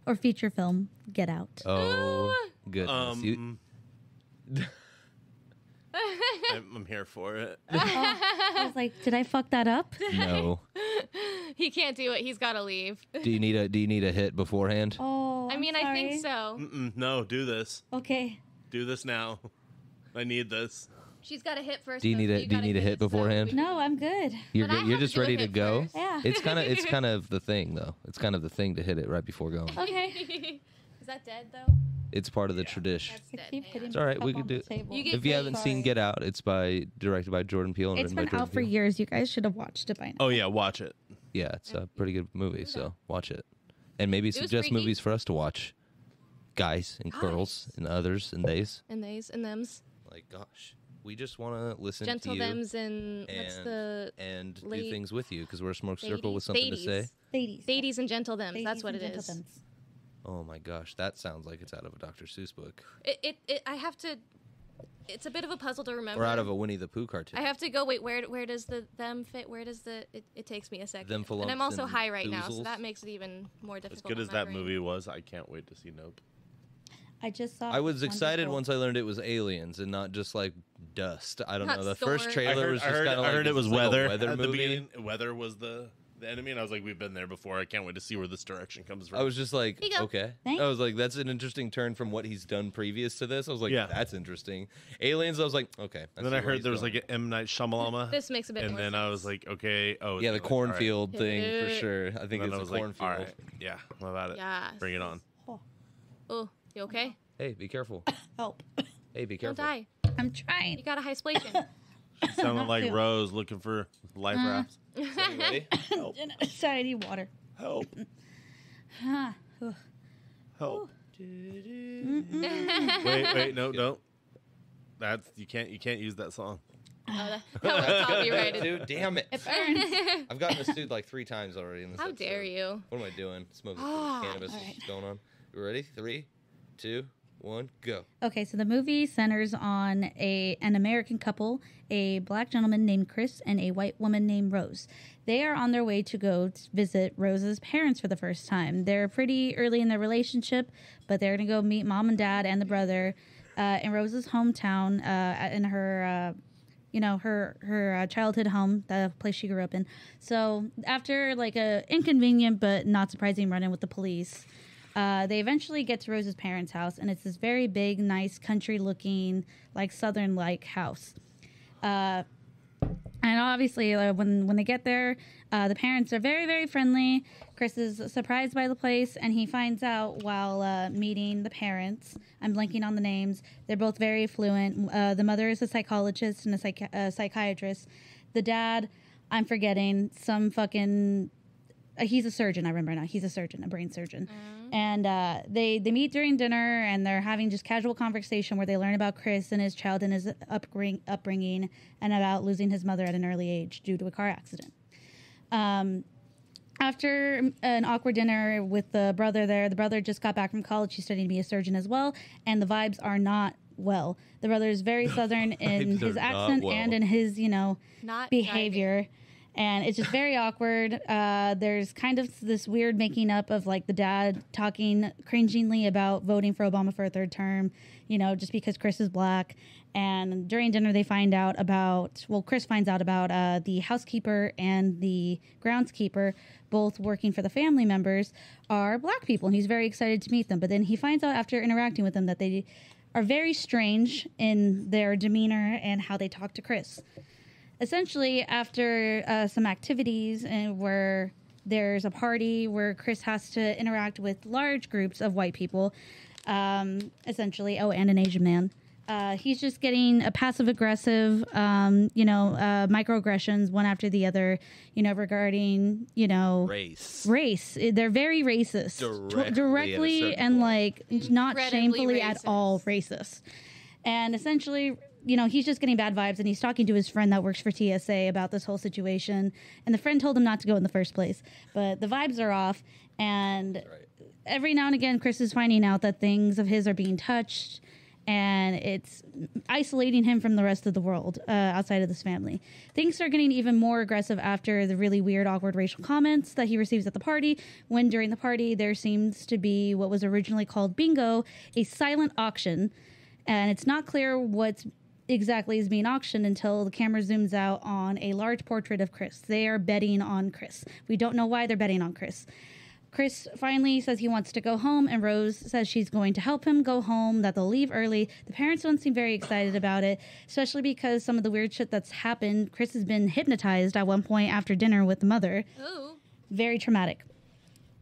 or feature film, Get Out. Oh, goodness. Um, you... I'm, I'm here for it. Oh, I was like, did I fuck that up? No. He can't do it. He's got to leave. Do you need a Do you need a hit beforehand? Oh, I mean, sorry. I think so. Mm-mm, no, do this. Okay. Do this now. I need this. She's got a hit first. Do you need a, you do you need a hit beforehand? No, I'm good. You're good. You're just ready to go. First. Yeah. It's kind of it's kind of the thing though. It's kind of the thing to hit it right before going. Okay. Is that dead though? It's part of the yeah. tradition. That's dead. It's all right. We could do. You if you haven't seen Get Out, it's by directed by Jordan Peele. And it's been out for years. You guys should have watched it by now. Oh yeah, watch it. Yeah, it's a pretty good movie. So watch it, and maybe suggest movies for us to watch, guys and girls and others and theys and theys and thems. Like gosh. We just want to listen Gentle to you thems and, and, what's the and late, do things with you because we're a smoke ladies, circle with something ladies, to say. Ladies, ladies and gentle thems. Ladies That's what it is. Thems. Oh, my gosh. That sounds like it's out of a Doctor Seuss book. It, it, it, I have to... It's a bit of a puzzle to remember. Or out of a Winnie the Pooh cartoon. I have to go, wait, where where does the them fit? Where does the... It, it takes me a second. Them and I'm also and high right boozles. now, so that makes it even more difficult. As good as that brain. movie was, I can't wait to see Nope. I just saw. I was wonderful. excited once I learned it was aliens and not just like dust. I don't not know. The sword. first trailer heard, was just kind of. I heard, like, I heard it was like weather. weather At movie. the beginning, weather was the, the enemy, and I was like, "We've been there before. I can't wait to see where this direction comes from." I was just like, "Okay." Thanks. I was like, "That's an interesting turn from what he's done previous to this." I was like, yeah. "That's interesting." Aliens. I was like, "Okay." And then I heard there was going. like an M Night Shyamalama. This makes a bit. And more then sense. I was like, "Okay." Oh yeah, the cornfield right. thing for sure. I think it's the cornfield. Yeah, I'm about it. Bring it on. Oh. You okay? Hey, be careful. Help. Hey, be careful. Don't die. I'm trying. You got a high splation. She sounded like too. Rose looking for life uh, rafts. Anybody? Help. Sorry, I need water. Help. Huh. Help. Wait, wait, no, don't. That's you can't you can't use that song. Oh, that, that was copyrighted. Dude, damn it. It burns. I've gotten this dude like three times already in this How episode. dare you? What am I doing? Smoking oh, cannabis. Right. What's going on? You ready? Three. Two, one, go. Okay, so the movie centers on a an American couple, a black gentleman named Chris and a white woman named Rose. They are on their way to go to visit Rose's parents for the first time. They're pretty early in their relationship, but they're going to go meet mom and dad and the brother uh, in Rose's hometown, uh, in her... Uh, you know, her, her uh, childhood home, the place she grew up in. So after, like, a inconvenient but not surprising run-in with the police, uh, they eventually get to Rose's parents' house, and it's this very big, nice, country-looking, like, southern-like house. Uh, and obviously, like, when, when they get there, uh, the parents are very, very friendly. Chris is surprised by the place, and he finds out while uh, meeting the parents. I'm blanking on the names. They're both very fluent. Uh, the mother is a psychologist and a psych- uh, psychiatrist. The dad, I'm forgetting, some fucking... Uh, he's a surgeon, I remember now. He's a surgeon, a brain surgeon. Mm. And uh, they, they meet during dinner, and they're having just casual conversation where they learn about Chris and his child and his upbring- upbringing and about losing his mother at an early age due to a car accident. Um... After an awkward dinner with the brother there, the brother just got back from college. He's studying to be a surgeon as well, and the vibes are not well. The brother is very southern in his accent well. and in his, you know, not behavior, diving. and it's just very awkward. Uh, there's kind of this weird making up of, like, the dad talking cringingly about voting for Obama for a third term, you know, just because Chris is black. And during dinner, they find out about, well, Chris finds out about uh, the housekeeper and the groundskeeper, both working for the family members, are black people. And he's very excited to meet them. But then he finds out after interacting with them that they are very strange in their demeanor and how they talk to Chris. Essentially, after uh, some activities and where there's a party where Chris has to interact with large groups of white people, um, essentially, oh, and an Asian man. Uh, he's just getting a passive-aggressive, um, you know, uh, microaggressions one after the other, you know, regarding, you know... Race. Race. They're very racist. Directly, directly and, like, not shamefully racist. At all racist. And essentially, you know, he's just getting bad vibes, and he's talking to his friend that works for T S A about this whole situation. And the friend told him not to go in the first place. But the vibes are off, and right. every now and again, Chris is finding out that things of his are being touched, and it's isolating him from the rest of the world uh, outside of this family. Things are getting even more aggressive after the really weird, awkward racial comments that he receives at the party, when during the party there seems to be what was originally called bingo, a silent auction. And it's not clear what exactly is being auctioned until the camera zooms out on a large portrait of Chris. They are betting on Chris. We don't know why they're betting on Chris. Chris finally says he wants to go home, and Rose says she's going to help him go home, that they'll leave early. The parents don't seem very excited about it, especially because some of the weird shit that's happened. Chris has been hypnotized at one point after dinner with the mother. Ooh. Very traumatic.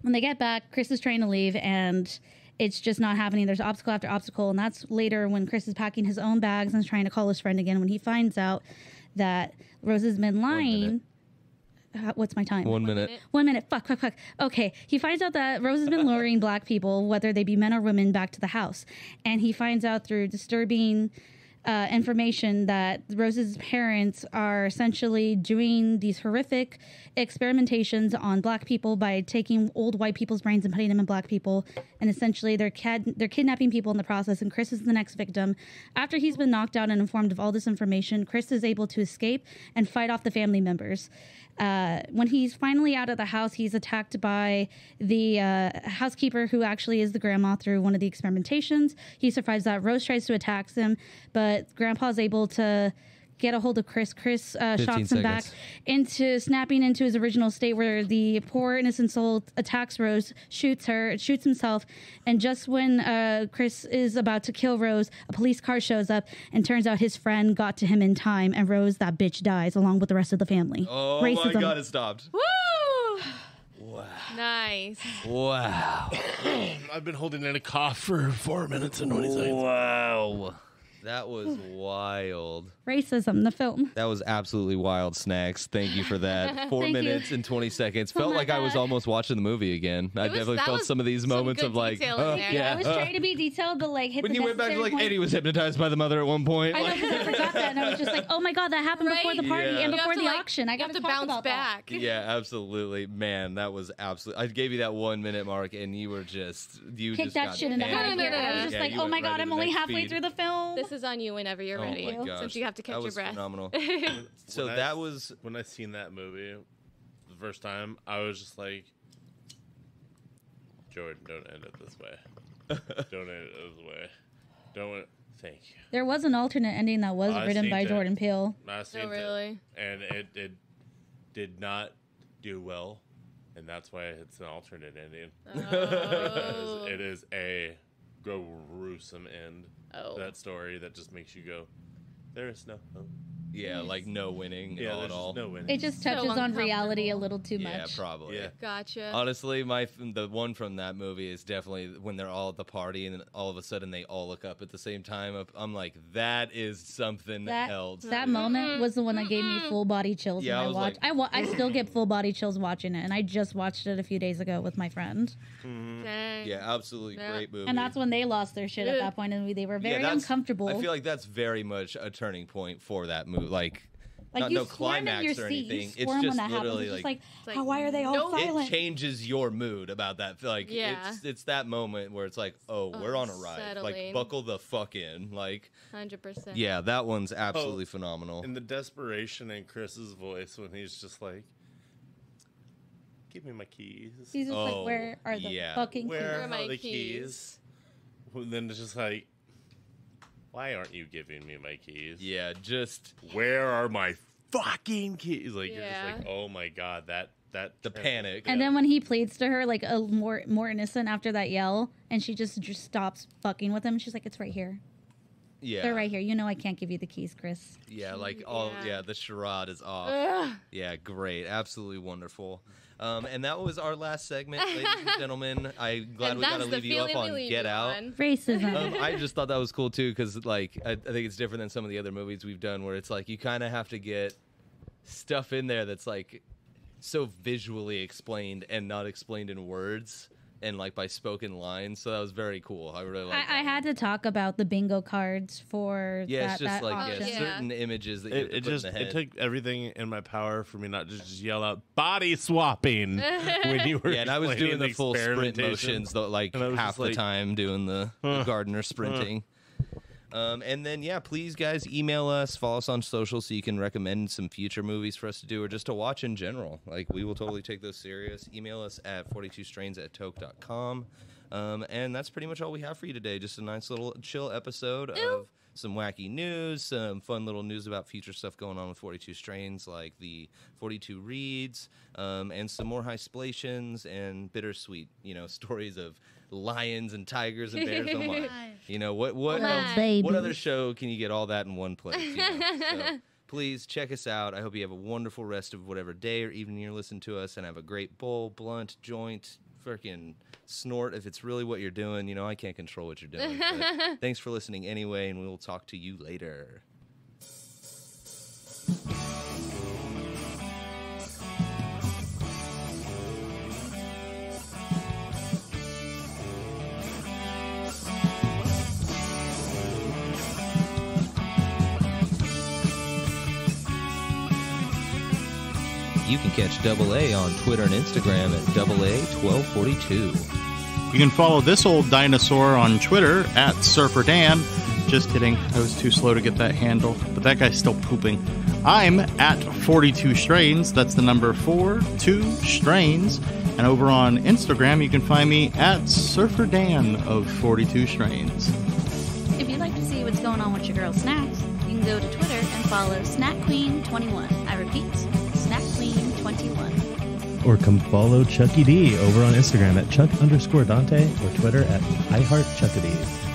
When they get back, Chris is trying to leave, and it's just not happening. There's obstacle after obstacle, and that's later when Chris is packing his own bags and is trying to call his friend again when he finds out that Rose has been lying. What's my time? One minute. One minute. Fuck, fuck, fuck. Okay. He finds out that Rose has been luring black people, whether they be men or women, back to the house. And he finds out through disturbing uh, information that Rose's parents are essentially doing these horrific experimentations on black people by taking old white people's brains and putting them in black people. And essentially they're, cad- they're kidnapping people in the process. And Chris is the next victim. After he's been knocked out and informed of all this information, Chris is able to escape and fight off the family members. Uh, when he's finally out of the house, he's attacked by the uh, housekeeper, who actually is the grandma, through one of the experimentations. He survives that. Rose tries to attack him, but Grandpa's able to get a hold of Chris. Chris uh, shocks him back into snapping into his original state, where the poor innocent soul attacks Rose, shoots her, shoots himself. And just when uh, Chris is about to kill Rose, a police car shows up, and turns out his friend got to him in time. And Rose, that bitch, dies along with the rest of the family. Oh, racism. My God, it stopped. Woo! Wow. Nice. Wow. I've been holding in a cough for four minutes and twenty seconds. Wow. That was wild. racism, the film. That was absolutely wild, Snacks. Thank you for that. Four minutes you. and twenty seconds. Oh, felt like God. I was almost watching the movie again. It I was, definitely felt some of these moments of like, oh, yeah. I was uh, trying to be detailed, but like hit when the you went back to like, point. Eddie was hypnotized by the mother at one point. I know, because I forgot that, and I was just like, oh my God, that happened right? before the party yeah. and before the like, auction. I got to bounce about back. That. Yeah, absolutely, man. That was absolutely. I gave you that one minute mark, and you were just you kicked just that got shit in the head. I was just like, oh my God, I'm only halfway through the film. This is on you whenever you're ready. Since you have to catch your breath. That was phenomenal. So when that I, was when I seen that movie the first time, I was just like, Jordan, don't end it this way. Don't end it this way. Don't. Thank you. There was an alternate ending that was I written by it. Jordan Peele. I seen oh, really? It. And it, it did not do well, and that's why it's an alternate ending. Oh. It is a gruesome end oh. to that story that just makes you go, there is no hope. Yeah, like no winning yeah, all at all. No winning. It just touches so on reality a little too much. Yeah, probably. Yeah. Gotcha. Honestly, my the one from that movie is definitely when they're all at the party and then all of a sudden they all look up at the same time. I'm like, that is something that, else. That moment was the one that gave me full body chills. Yeah, when I, I watched. Like, I wa I still get full body chills watching it, and I just watched it a few days ago with my friend. Mm-hmm. Yeah, absolutely yeah. great movie. And that's when they lost their shit at that point, and they were very yeah, uncomfortable. I feel like that's very much a turning point for that movie. Like, like not no climax or anything. It's just literally it's like, just like, oh, why are they all no, silent? It changes your mood about that. Like, yeah. it's it's that moment where it's like, oh, oh we're on a ride. Settling. Like, buckle the fuck in. Like, hundred percent. Yeah, that one's absolutely oh, phenomenal. And the desperation in Chris's voice when he's just like, "Give me my keys." He's just oh, like, "Where are the yeah. fucking where keys? Where are my the keys?" keys? Well, then it's just like, why aren't you giving me my keys? Yeah, just where are my fucking keys? Like yeah. you're just like, oh my God, that that the panic. And yeah. then when he pleads to her, like a more more innocent after that yell, and she just just stops fucking with him. She's like, it's right here. Yeah, they're right here. You know, I can't give you the keys, Chris. Yeah, like all yeah, yeah the charade is off. Ugh. Yeah, great, absolutely wonderful. Um, and that was our last segment, ladies and gentlemen. I'm glad and we got to leave you up on Get Out. On. Racism. Um, I just thought that was cool, too, because like, I, I think it's different than some of the other movies we've done where it's like you kind of have to get stuff in there that's like so visually explained and not explained in words and like by spoken lines. So that was very cool. I really liked I, I had to talk about the bingo cards for yeah, that, it's just that like yeah, yeah. certain images that you it, it just in the head. It took everything in my power for me not to just yell out body swapping when you were yeah, and I was doing the, the full sprint motions though, like half like, the time doing the, huh. the gardener sprinting. Huh. Um, and then, yeah, please, guys, email us, follow us on social so you can recommend some future movies for us to do or just to watch in general. Like, we will totally take those serious. Email us at forty-two strains at toke dot com. Um, and that's pretty much all we have for you today. Just a nice little chill episode Ew. of some wacky news, some fun little news about future stuff going on with forty-two strains, like the forty-two reads, um, and some more high-splations and bittersweet, you know, stories of lions and tigers and bears. And lions. You know, what what else, what other show can you get all that in one place? You know? So please check us out. I hope you have a wonderful rest of whatever day or evening you're listening to us, and have a great bowl, blunt, joint, freaking snort if it's really what you're doing. You know, I can't control what you're doing. But thanks for listening anyway, and we will talk to you later. You can catch Double A on Twitter and Instagram at double A twelve forty-two. You can follow this old dinosaur on Twitter at Surfer Dan. Just kidding. I was too slow to get that handle, but that guy's still pooping. I'm at forty-two strains. That's the number four two strains. And over on Instagram, you can find me at Surfer Dan of forty-two strains. If you'd like to see what's going on with your girl Snacks, you can go to Twitter and follow Snack Queen twenty-one. I repeat, Snack Queen twenty-one. Or come follow Chucky D over on Instagram at Chuck underscore Dante or Twitter at I Heart Chucky D.